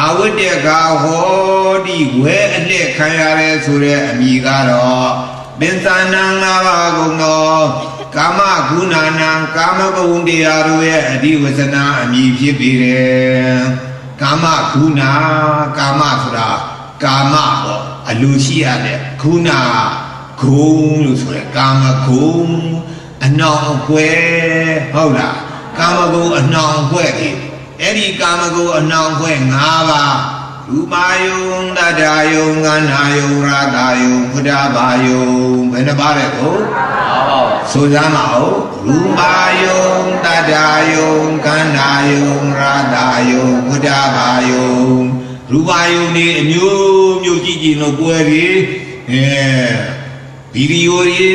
အဝိတေကဟောတိဝဲအလှည့်ခံရတဲ့ဆိုတဲ့အမိကတော့ပိဿာနံငါးပါးကုန်သောကာမဂုဏနာကာမဘဝတရားတို့ရဲ့အတိဝဆနံအမိဖြစ်ပေတယ်ကာမဂုဏကာမဆိုတာကာမပေါ့အလိုရှိရတဲ့ဂုဏဂုံလို့ဆိုရယ်ကာမဂုံအနှောင်အကွဲဟုတ်လားကာမဂုံအနှောင်အကွဲကြီးအဲ့ဒီကာမဂုံအနှောင်အကွဲ၅ပါးရူပယုံတတယုံခန္ဓာယုံရာတယုံဘုဒ္ဓဘာယုံဘယ်နှပါးလဲဟုတ်ဆိုကြမှာဟုတ်ရူပယုံတတယုံခန္ဓာယုံရာတယုံဘုဒ္ဓဘာယုံရူပယုံนี่အမျိုးမျိုးကြည့်ကြည့်လို့ပွဲကြီးဗီဒီယိုတွေ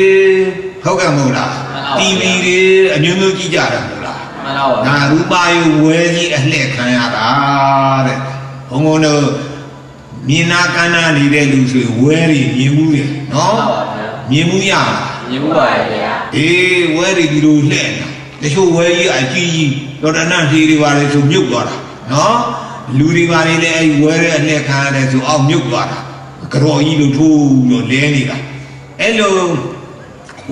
ဟုတ်ကဲ့မဟုတ်လားတီဗီတွေအမျိုးမျိုးကြည့်ကြတာမဟုတ်လားမှန်ပါပါဒါရူပယုံဝဲကြီးအလှည့်ခံရတာတဲ့ဘုံဘုံတို့မြင်နာကန္နာနေတဲ့လူဆိုဝဲတွေမြင်မှုတယ်နော်မြင်မှုရမြင်မှုပါရဲ့ဗျာအေးဝဲတွေဒီလိုလှည့်တချို့ဝဲကြီးအကြီးကြီးတော်တနာရှိတွေပါလေဆိုမြုပ်သွားတာနော်လူတွေပါလေလည်းအဲဒီဝဲတဲ့အလှည့်ခံရတယ်ဆိုအောက်မြုပ်သွားတာကြော်ကြီးလိုထိုးလို့လဲနေတာအဲ့လို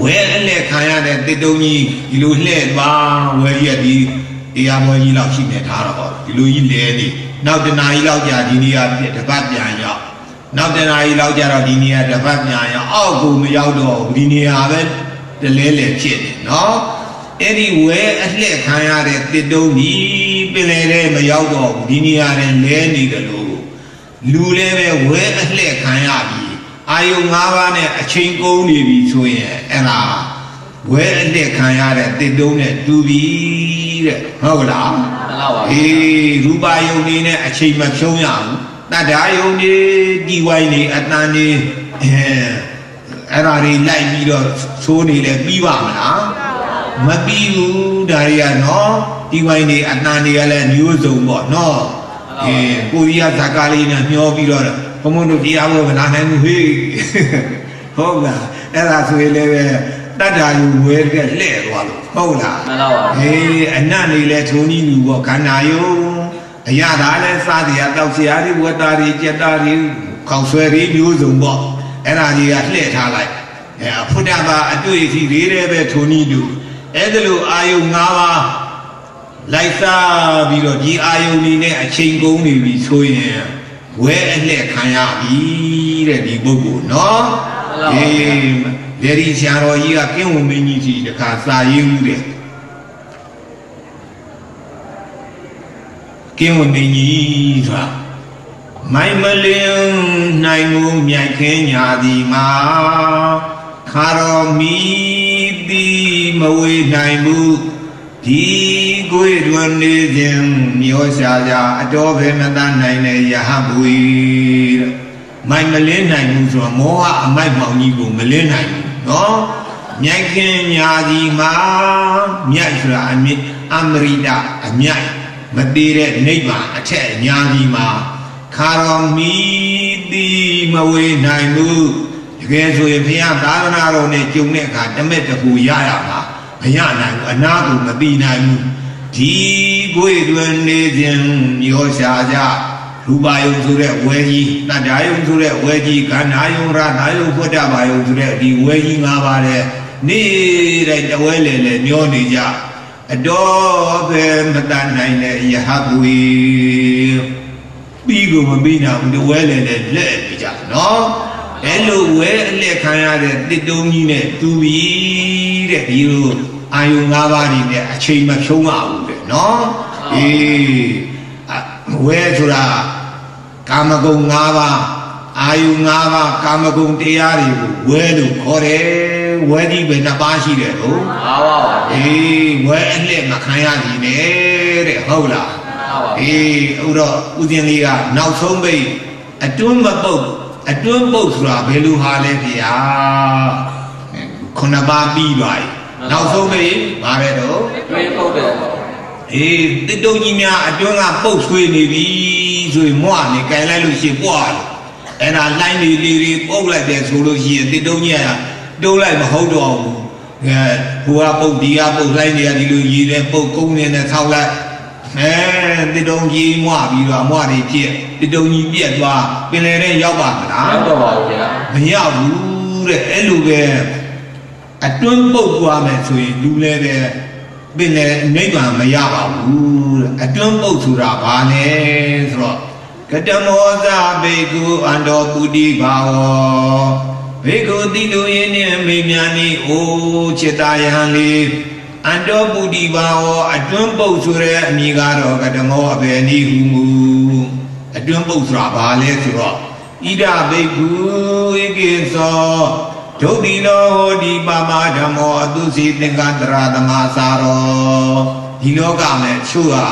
ဝဲအလှည့်ခံရတဲ့တစ်တုံးကြီးဒီလိုလှည့်သွားဝဲကြီးကဒီတရားမွဲကြီးလောက်ရှိနေထားတော့ဒီလိုကြီးလဲနေနောက်တနာကြီးလောက်ကြာဒီနေရာတစ်ပတ်ပြန်ရောက်နောက်တနာကြီးလောက်ကြာတော့ဒီနေရာတစ်ပတ်ပြန်ရောက်အောက်ကိုမရောက်တော့ဒီနေရာပဲတလဲလဲဖြစ်နေနော်အဲ့ဒီဝဲအလှည့်ခံရတဲ့တစ်တုံးကြီးပင်လေတဲ့မရောက်တော့ဒီနေရာနဲ့လဲနေတယ်လို့လူလည်းပဲဝဲအလှည့်ခံရပြီအာယုံ၅ပါးနဲ့အချိန်ကုန်နေပြီဆိုရင်အဲ့ဒါဝဲအလှည့်ခံရတဲ့တစ်တုံးနဲ့တူပြီတဲ့ဟုတ်လားမှန်ပါပါအေးရူပယုံနေနဲ့အချိန်မဖြုံးရဘူးတတ္ထာယုံနေဒီဝိုင်းနေအတန်နေအဲ့ဒါတွေလိုက်ပြီးတော့သိုးနေလဲပြီးပါမလားမ Mabiu dari ano, iwai ni anani kalian yuzum bono. Kuya sakali na nyobi lor, komundu kiawo menahan hui. Hoga, erasui lebe. Tada yuwe le walu, hoga. Anani le tuni yuwo kanayo. Ayada le sadi atau siari buat dari cetari kausweri yuzum bo. Erani le talai. Punya ba atu isi direbe tuni yu. Edelu ayu ngawa laisa biroji ayu ni ne acingkung ni bisoye we le kaya bi le di bogo no dari siaro iya keng umeni si dekat sayu de keng umeni sa mai maleng nai mu miai kenya di ma karo mi Mawai naimu di gue duan di jeng mio saja atau benatan naine ya habui mai melen naimu semua moa mai mau nyibu melen naimu no nyai kenya di ma nyai sura amit amrida nyai madire neiba ace nyai di ma karong mi di mawai naimu Kaya suye pia tara naro ne cium ne ka teme te kuya ya ka pia nang anaku mabi nang ti goi duen ne jeng yo sha ja ruba yung sure weji na da yung sure weji ka na yung ra na yung koda ba yung sure di weji nga ba le ni re ja we le le nyo ni ja ado be mata nai ne ya ha kui bi go mabi nang de we le bi ja no Elu we le kaya de tidungi ne tuwi de biru ayu ngabari de acei masunga ude no we sura kamakung ngaba ayu ngaba kamakung tiari we lu kore we di benabasi de lu we le makaya di ne de haula uro udin liga nau sombe atun mabuk Aduh bosra belu hale dia kena babi bai, langsung beri barai do. Itu jimia aduh ngah bosui ni bi sui muat ni kaya lu si buat. Enak lain ni ni boleh dia suruh si itu jimia do lain mahal dong. Buat bos dia bos lain dia di lu si dia bos kau ni nak tahu lah. Di dong ji mua biwa mua di cie di dong ji biat wa pilere yau ba na bia wu de elu ge atun bou tua me sui lu le de pilere nei ba ma ya ba wu atun bou su ra ba ne so lo katamo za bhikkhu ando pudi ba ho bhikkhu ti lu yin ne me myan ni o citta yan li Ando budi bawo adun bau sura migaro kadamo abeni humu adun bau sura bale sura ida beku igenso jodilo di mama damo adusi tengkandra damasaro diloka me sura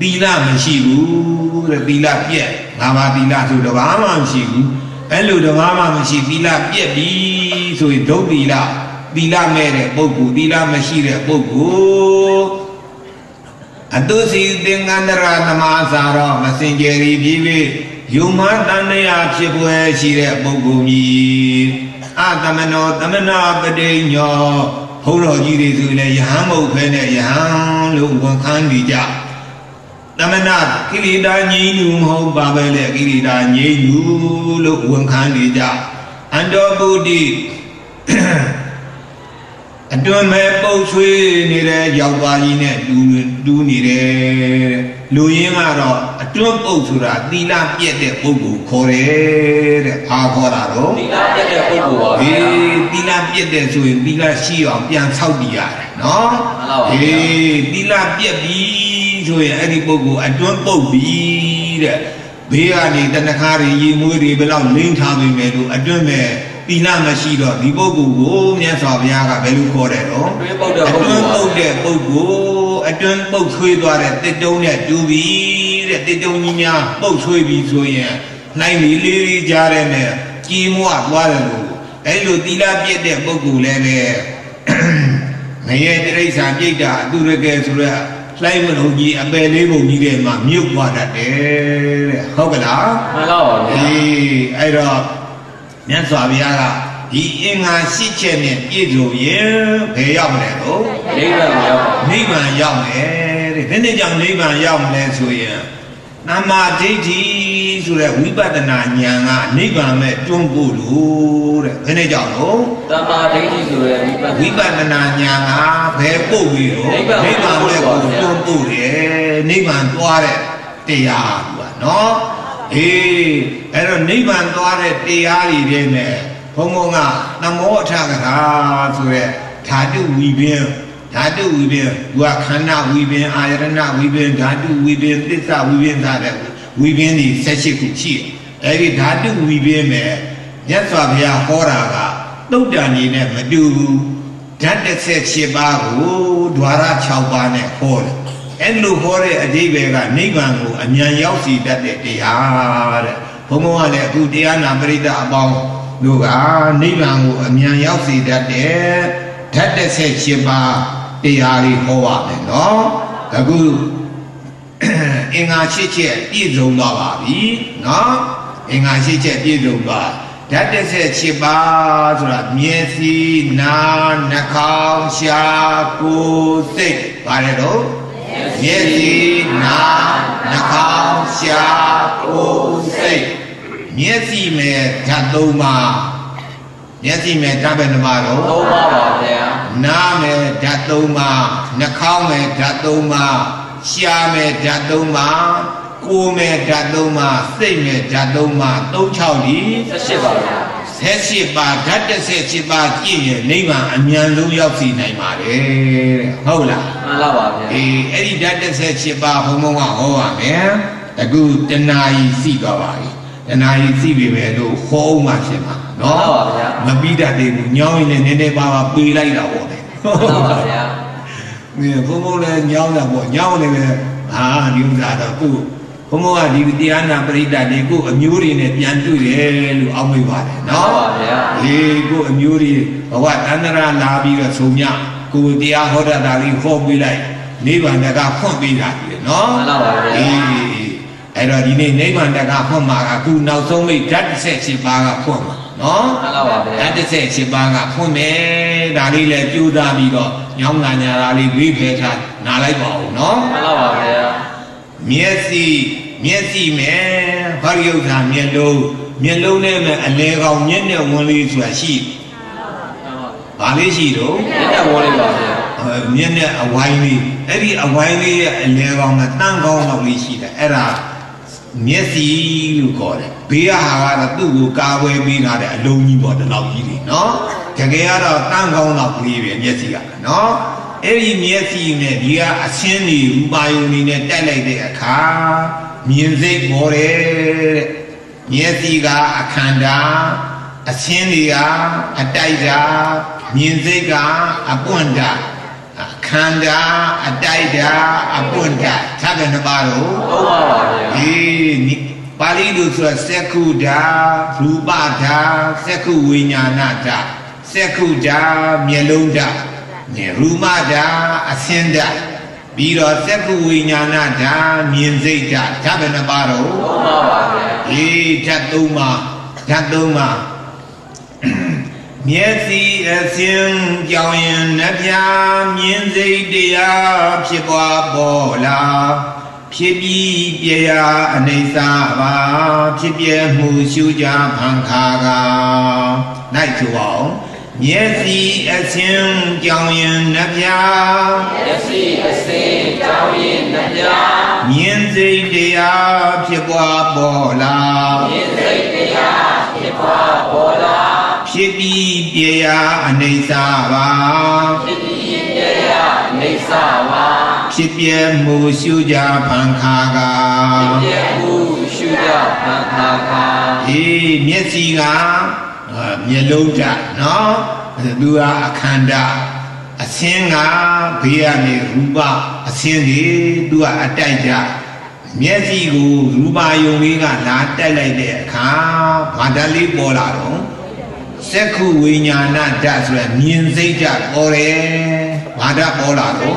bila mashibu bila pie ngama bila suda bama mashibu elu dama mashibu bila pie bi sui jodila Bila merek bogu, bila masyirek bogu Atu si dengan nerata masara Masinjeri bibi Yuma tanaya cipue syirek bogu mi Atamano tamana padenya Holo jiri sule yahan mokene yahan Lungkong kandija Tamana kirita nyinu Hau babele kirita nyinu Lungkong kandija Ando budi Aduh, mepau cuy ni re jauh bali ni du ni re luyen aro aduh pau curat di lap ye te pugu kore re akor aro di lap ye te pugu di lap ye te cuy di lap siom yang saudi are no di lap ye bi cuy ari pugu aduh pau bi re biar ni tanah hari ye muri belau ling tabi meru aduh me Pina masih dok di bogo, ni sahaja kah belu kore dok. Adun bau dek bogo, adun bau cuy dua dek tejau ni jubi, dek tejau ni nya bau cuy bicui ni. Nai milih jare ni, kimuat dua dek. Elu tidak biar dek bogo le. Nama jadi sudah wibadananya nggak nih kami tunggu dulu, ini jauh. Nama jadi sudah wibadananya nggak beku biru, nih kami tunggu deh, nih kami tuar tiar, no, nih kami tuar tiar ini deh, kamu nggak namo cakar sudah Tadu wibin, gua kana wibin, airana wibin, tadu wibin, tisa wibin, tadu wibin di sesi kuci. Eri tadu wibin me, nyaswa biya horaga, daudani ne medu, tanda sesi baru, duara caubane hore. Enlu hore adibega nibangu, anyayausi dade tiare. Pemuale kudiana berita abang, luga nibangu, anyayausi dade, dade sesi baru. Tiari hoa beno, lagu inga cici di rumba babi, no inga cici di rumba, dada seciba surat miesi na nakau siaku sik, pare do, miesi na nakau siaku sik, miesi me jatuh ma. Yesi me dabe namaro, na me datuma, nakau me datuma, sia me datuma, ku me datuma, sei me datuma, tou chao li, sesiba, dada sesiba kiri, neima amian lu yausi naimare, hola, eri dada sesiba homo wa hoa me, tagu tenai si gawai, tenai si bibe do ho ma sema. No, lebih dari nyawa ini bawa pilih lah boleh. Nih, kamu le nyawa le, ah diunggah aku. Kamu ada di anak berita di aku nyuri nih tiantu dia lu amui bade. No, di aku nyuri awak antara nabi rasulnya. Kau dia hoda dari kau pilih, ni bandar kau pilih. No, di era ini ni bandar kau mak aku nausomai jadi sesiapa kau. No, ada sesiapa pun dari leju dari ko, yang nanya dari wibetan, nalai bau, no. Miesi me, pergi udah mielu ni me lekau ni mulai suasi, balik sih tu. Ni awal ni, tapi awal ni lekau ngan tangkau nak isi dah era. Miesi luka le, biar harga tu kau beli ada loni pada lagi ni, no? Jadi ada tangkau nak beli miesi kan, no? Eri miesi ni dia asyik ni bayu ni telai dia kah, miesi boleh, miesi kah akan dah, asyik dia ada dia, miesi kah apun dah. Kanda adaida abunda takana baru, ini paling dulu sekuda rupa dah sekuinyana dah sekuda melunda, ni rumah dah asenda, bila sekuinyana dah mienzai dah takana baru, ini jatuma. Miesi asing jauhin nadia mienzai dia pshibwa bola pshibi biaya anisaba pshibi mushuja pangkaga naichu wong miesi asing jauhin nadia mienzai dia pshibwa bola Sibi biaya anisaba, sibi mushuja pangkaga. Hei, miesi ga, mieluja, no, dua akanda, asenga biaya ni ruba, asengi dua ataja. Miesi gu ruba yungi ga nata lede ka, padali bola dong. Sekuinya nada sudah mienzai dah oleh ada pola tuh,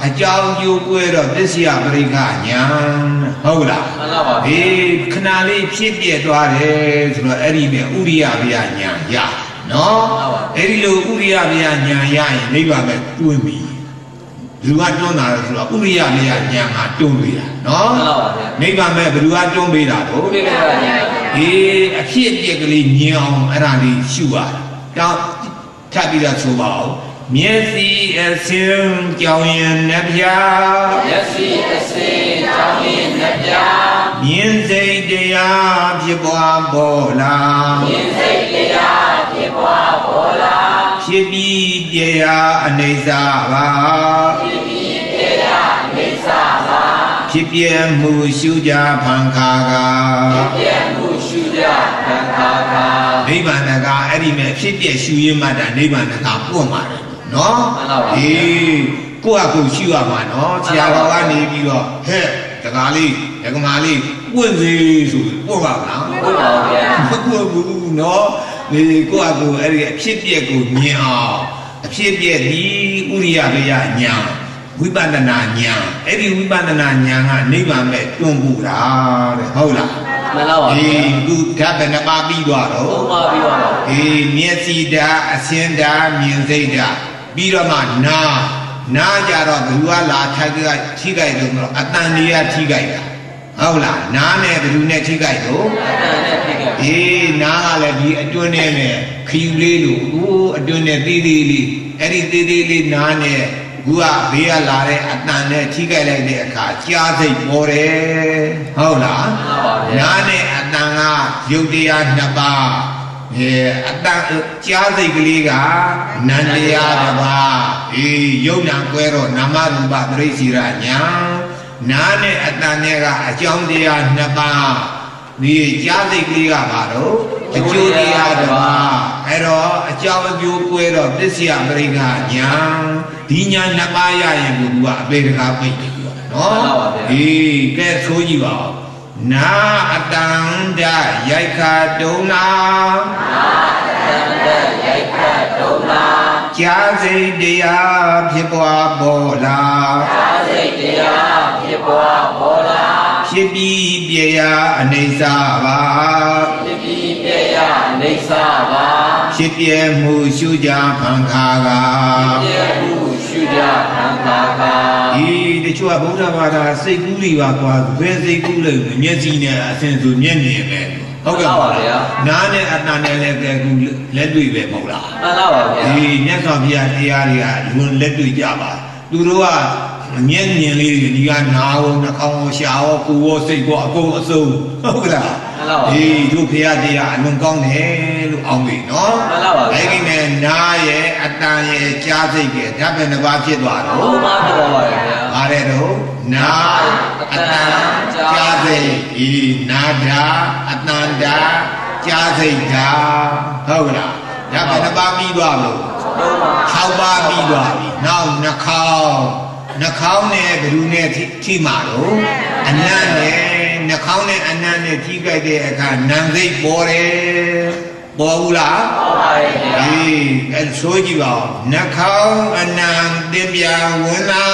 Ajau yu kue ro desi Amerika nyang hola kenali cipie doare selo eri me uria bianya ya no eri lo uria bianya ya ini dua me tuemi dua nona selo uria bianya ngatung bia no ini dua me berdua cung beda do cipie kali nyong erani siwa tak tapi dah coba Miesi esing jauhin nebya, miesi esing jauhin nebya, miesi dia piwa bola, miesi dia piwa bola, piwi dia anezaba, piwi dia anezaba, piwi musuja pangkaga, piwi musuja pangkaga, nibanaga erime piwi suyimada nibanaga puamara. No, kuah kuciu apa no? Cialan ini biru, heh, terkali, terkemali, buat si susu, buat apa? Buat bulu, no, ni kuah ku, eh, siapa ku nyal, siapa di uria dia nyal, wibanda nanya, eh, wibanda nanya, ni mana tunggu dah, tahu lah. Duda benda babi dua lo, miesida, asienda, miesida. Biro na jaro berdua lah tiga itu atang dia tiga itu, aula na ne berdua tiga itu, na lagi aduan ne kiu lelu, aduan ne dili na ne gua bia lare atang ne tiga lagi dekat, kiasi bore, aula na ne atanga yudian napa. Atang ciasa ikliga nanti apa? Yo nak kuero nama rumah berisiranya. Nane atangnya kah cium dia napa? Di ciasa ikliga baru cium dia apa? Ero cium cium kuero bersiap beringahnya. Dinya napa ya yang berdua berkapai juga. No, kesuji bawa. Na atang da yaika dona, na atang da yaika dona, ciasi dia piwa bola, ciasi dia piwa bola, pibi dia anisaba, pibi dia anisaba, pibi musuja pangkaga, pibi musuja pangkaga. Cua bunda pada seguli wakwa berzeguli menyezinya sendu nyenyi men, oke malah, nane atane leguli ledui be malah, di nyesabia tiaria jun ledui jaba, dua nyenyi liri dia nau nakau siau kuwo sego aku asu, oke lah, di jupia dia nungkong he lu angin, no, lagi men naye atane ciasi ke, tapi nebati dua lo. Arero na atang ciasi inada atanda ciasi dah, haulah. Jangan ada babi dua lo, kau babi dua ni. Nau nakau ne berune timaro, anane nakau ne anane tiga dia kan nanti boleh baula. Soji bau nakau anang debya wena.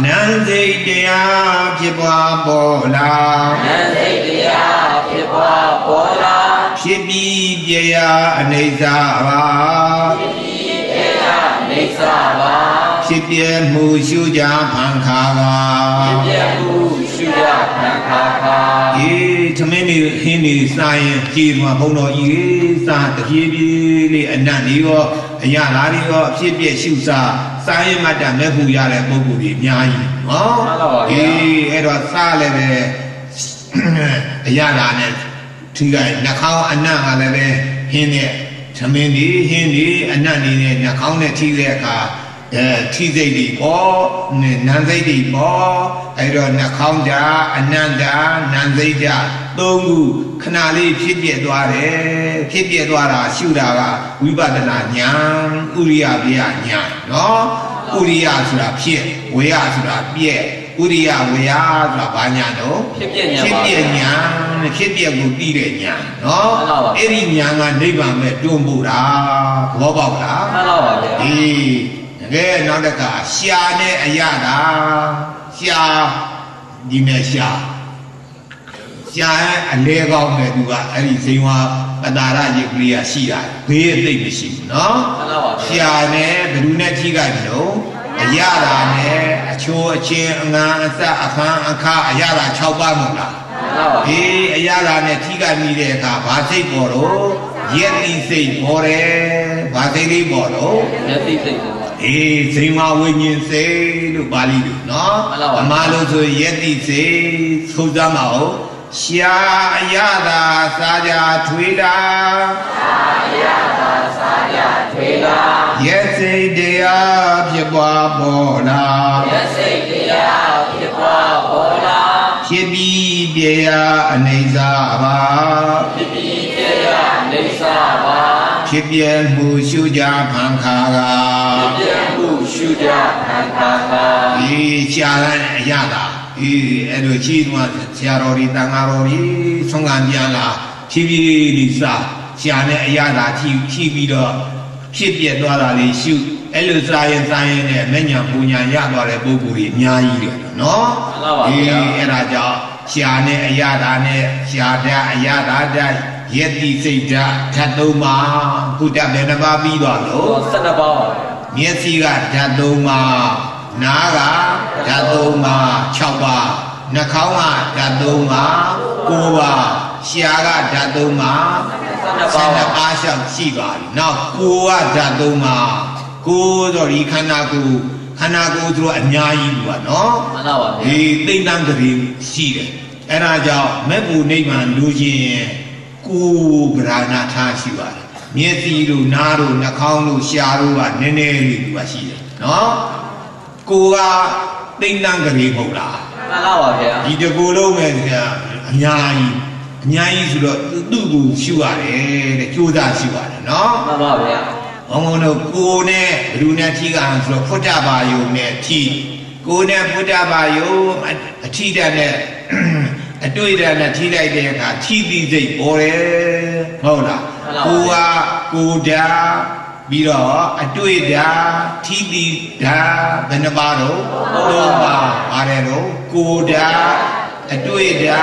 Nanti dia piwa bola, nanti dia piwa bola, pibi dia anisaba, pibi dia anisaba, pibi musuja pangkaga, pibi musuja pangkaga. Cuma ini saya kira bahwa ini saat pibi ni anak dia, ayah lari dia pibi susah. Saya macam memuja le, memuji nyai. Oh, edar sah le, ayah lana. Tiga, nak kau anak le le, hini, cemini hini anak ni nak kau ne tiga ka, Tizai po, Nanzai po, Airo Nakaunda, Ananda, Nanzaija, Dongu, Kanali, Piedwara, Shura, Wibadana, Nyang, Uriya, Nyang, no? Uriya, Sura, Pied, Wea, Sura, Pied, Uriya, Wea, Sura, Banyano, Pied, Nyang, Pied, Nyang, no? Eri Nyanga, Nibame, Dombura, Wababla, Oke, nada ka siane ayada, sia di Malaysia, siane anda kau menduga hari semua bandara Jepria sia, berdiri bersih, no? Siane berunak tiga jauh, ayada ne, acu acu ngasa akan ayada coba mula, ayada ne tiga ni deh ka bahasa boro, jadi sih bore, bahasa ni boro. Terima wenyin se lu Bali lu, no? Malu tu yeti se sudah mau siada saja tuida, siada saja tuida. Yeti dia piba bola, yeti dia piba bola. Kebi dia nezaba, kebi dia nezaba. Kebian busuk jangan kara, kebian busuk jangan kara. I jalan ayada, I educi tuan ciarori tangarori sungan jalan. Kebi lisa jalan ayada kebi do kebian dua dari siu. Elu saya ni menyambungnya ya dari buburi nyai no. I raja jalan ayada ni jalan ayada dah. Yeti sejak jatuh mah, kuda berapa bilah lo? Senapa. Yeti kan jatuh mah, naga jatuh mah, coba, nakawah jatuh mah, kuwa, siaga jatuh mah, senapa siapa? Nak kuwa jatuh mah, ku dari kanaku, kanaku tu anjay buat no? Di tinggal dari sini, era jauh, mempunyai manusia. Ku berana tasiwa, niatiru naru nakaumu siaruwa neneri wasila, no? Kuwa tinggal keribulah. Di degulung nyai, nyai sudah tugu siwa le, cuda siwa le, no? Omono kune dunia tiga sudah putar bayu meti, kune putar bayu tidak le. Aduh ida nanti lagi dia kan TV je boleh, mau lah. Kua kuda bila aduh ida TV dah benar baru, domba baru, kuda aduh ida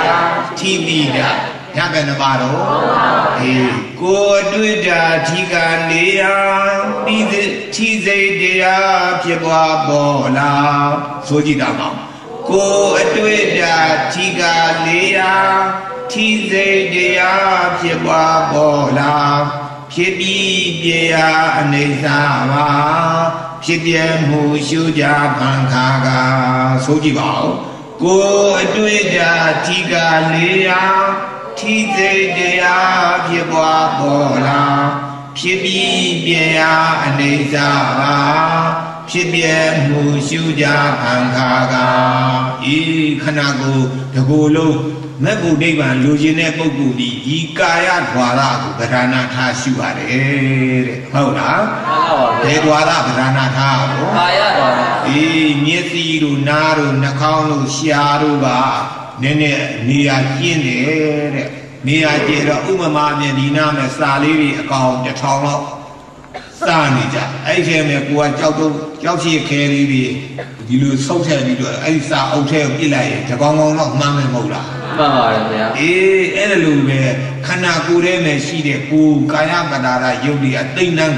TV dah yang benar baru. Kua aduh ida tiga dia TV dia kebab bola suji damam. Ko atuida tiga lea, tize dia piba bola, pibi dia nezama, pibi musuja pankaga suji bau. Ko atuida tiga lea, tize dia piba bola, pibi dia nezama. Siapa musuhnya angkaga? Ikhana ku degulu, mereka dengan lujinya beguli. Ika ya dua berana tasiwa re, mau tak? Dua berana tahu. Ini siru naru nakau siaru ba, nenek niatin re umamnya di nama saliri kau jatolok. Tani jah, ayam yang kuat jauh si kiri di luar sauteh di luar ayam sauteh ilai, terganggu nak mana mula. Elu ber, karena kure mesti dek ku kaya berdarah juli tinggal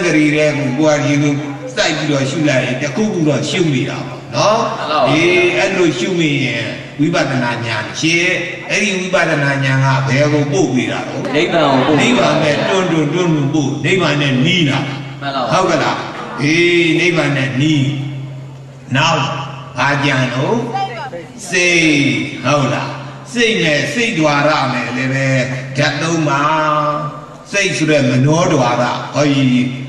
kiri dek buat hidup saya bila sulai dek ku buat sumi lah, no? Elu sumi, wibadana nyang si. Eri wibadana nyanga bego bubi laro. Neiba me don bu. Neiba ne ni na. Hagala. Neiba ne ni. Now ajano. Say hagala. Say ne say duara me lebe jatuma. Say sure menor duara. Oi.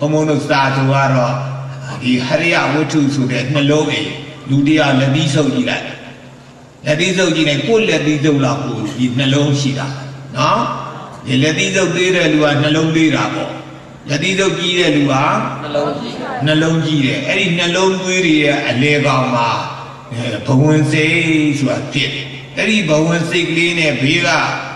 Jadi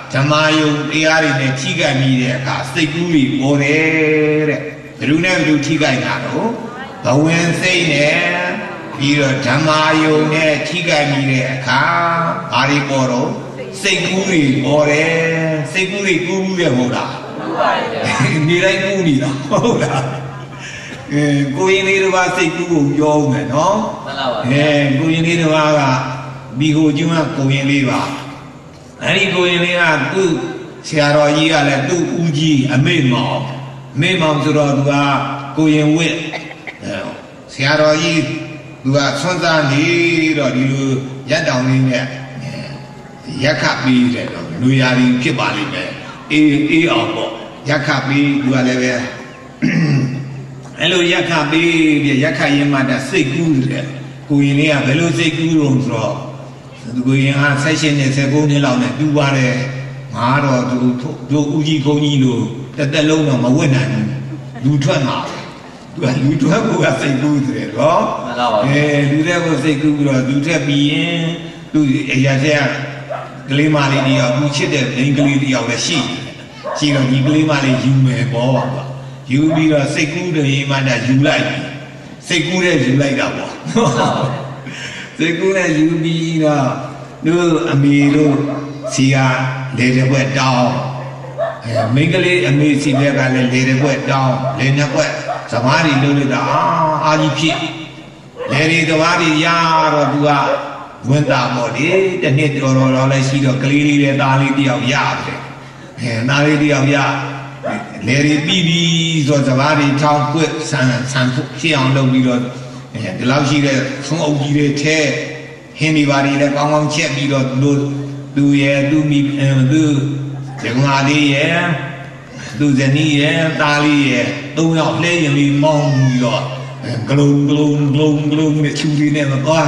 Jamayung tiari ne tiga mire ka seguli borere, berunem du tiga inaro, bawen sei ne biro jamayung ne tiga mire ka ari boro seguli bore seguli gule hora, mirai guli la hora, kui niru wa seguli yo me no, kui niru wa bihu juma kui niru wa. Nari koi ni a tu siaro yi a le tu uji a me mom suro dua koi we siaro yi dua sonza ni ro di lu yadang ni ne yakapi re no lu yari kip bali me e opo yakapi dua lebe elu yakapi bi yakayi mada seku re koi ni a belu seku rong suro Dukui yang saya sini saya punya lawan dua re, marah tu uji kau ni lu, tetapi lu nama wenan, lu tuan marah, lu tuan bukan saya kudu, loh, lu tuan bukan saya kudu, lu tuan biar, lu yang saya kelima ni dia, lu cedek, yang kelima dia ada si, si orang yang kelima ni jume bawa, jume dia saya kudu ni mana julai, saya kudu julai dah bawa. Segura jubi na lu amilu sia lele buat dao, menggali amil si dia kali lele buat dao, lele buat samari lu dah aji lele samari ya rodua benda modi dan ni orang orang si dia kelili le tali dia ya, nari dia ya lele bibi so samari cang kuat sangat siang lu dia Lau sire sung au sire che heni wari le kangong che bi do du ye du mi du jeng a li ye du zen ni ye ta li ye du yao le yin li mong bi do glung glung glung glung ne chu li ne ma ba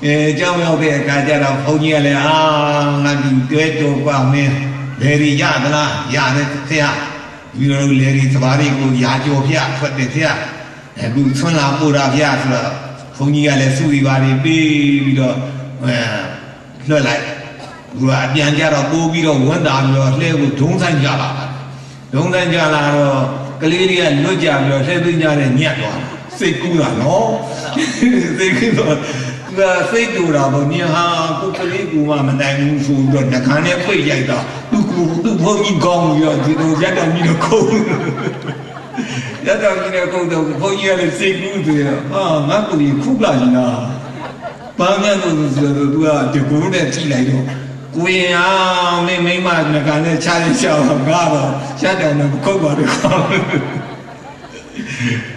ne jiao yao de ka jia dao phong ji le a na du tue do kwa me le ri ya da la ya ne sia bi do le ri sawari ko ya jiao phya phwat de sia Ebu sona pura biasa lah, punya le suwi bari bi do, lo lai, gua dia jarak bo bi do gua dah lo le bu dongsan jalan lo, kelirian lo jalan lo le tu jalan niat lo, sekulah lo, sekulah, gua sekulah bo ni ha, gua kiri gua mandai musuh do, nak kane pergi dah, tu punya gong yo, tu jaga ni lo kau. Jadang ini aku dah punya lesi kudu ya, aku ni kubla ni na, banyak tu tu dua cukup dah tiada itu, kui ni memang nak kena cari siapa apa, siapa nak kubla tu kau,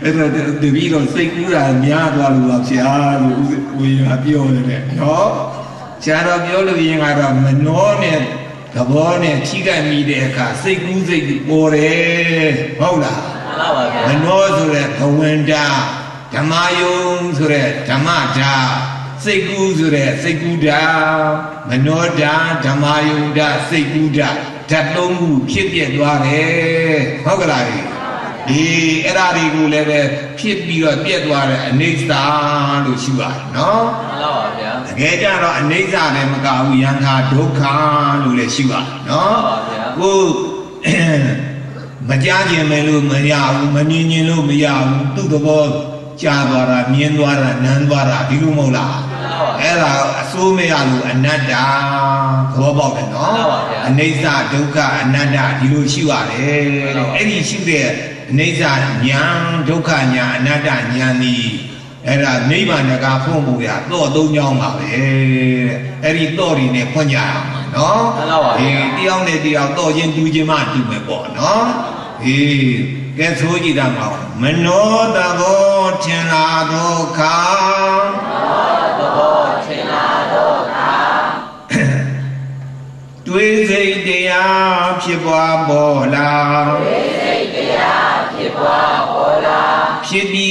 itu demi lesi kudu ni ada luar siapa, kui happy orang ni, no, siapa happy orang yang ada menoneh, kaboneh, tiga mide kasih kudu boleh, mau lah. Menurut sura kawenda, jamayung sura jamada, segu sura seguda, menurut jamayung da seguda, jadungu kiri dua re, apa lagi? Di era di gula re kiri dua re aneka lu siwa, no? Kerja lo aneka re makau yang hadukan lu le siwa, no? Menjadi melu melayu, menyanyi lu melayu, tu doa cara, niatwara, nanwara, di rumah lah. Ella suami lu anada, kau bawa no, aneza juga anada di rumah siwa le. Eri siwa aneza nyang juga nyang anada nyang ni. Ella ni mana kafung buaya, tu tu nyang malu. Eri tu di ne punya, no. Tiang ne tiang tu jen tu je mati mebo, no. Kita suci dah mau menoda doka, tuh sedia siapa bola, tuh sedia Api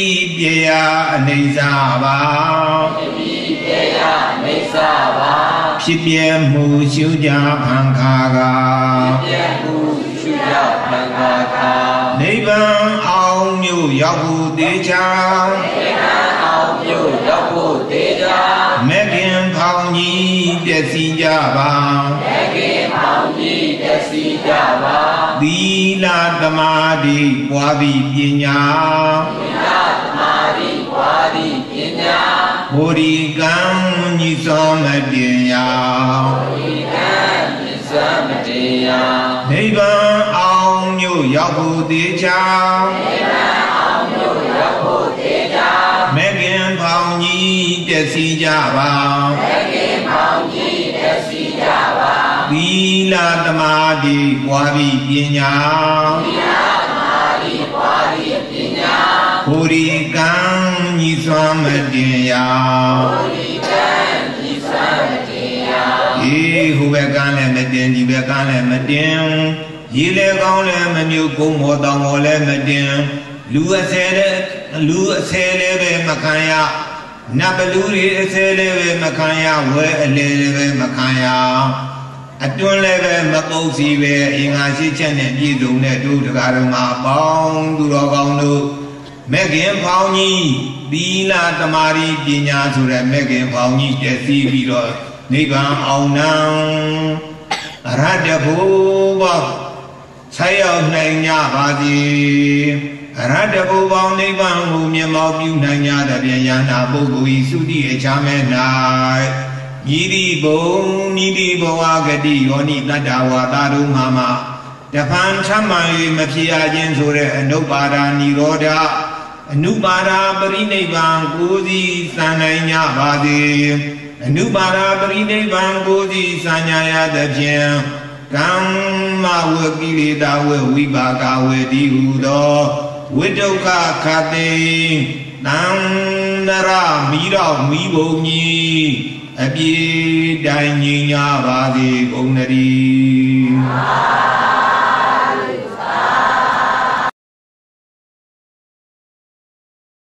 dan nyinya bagi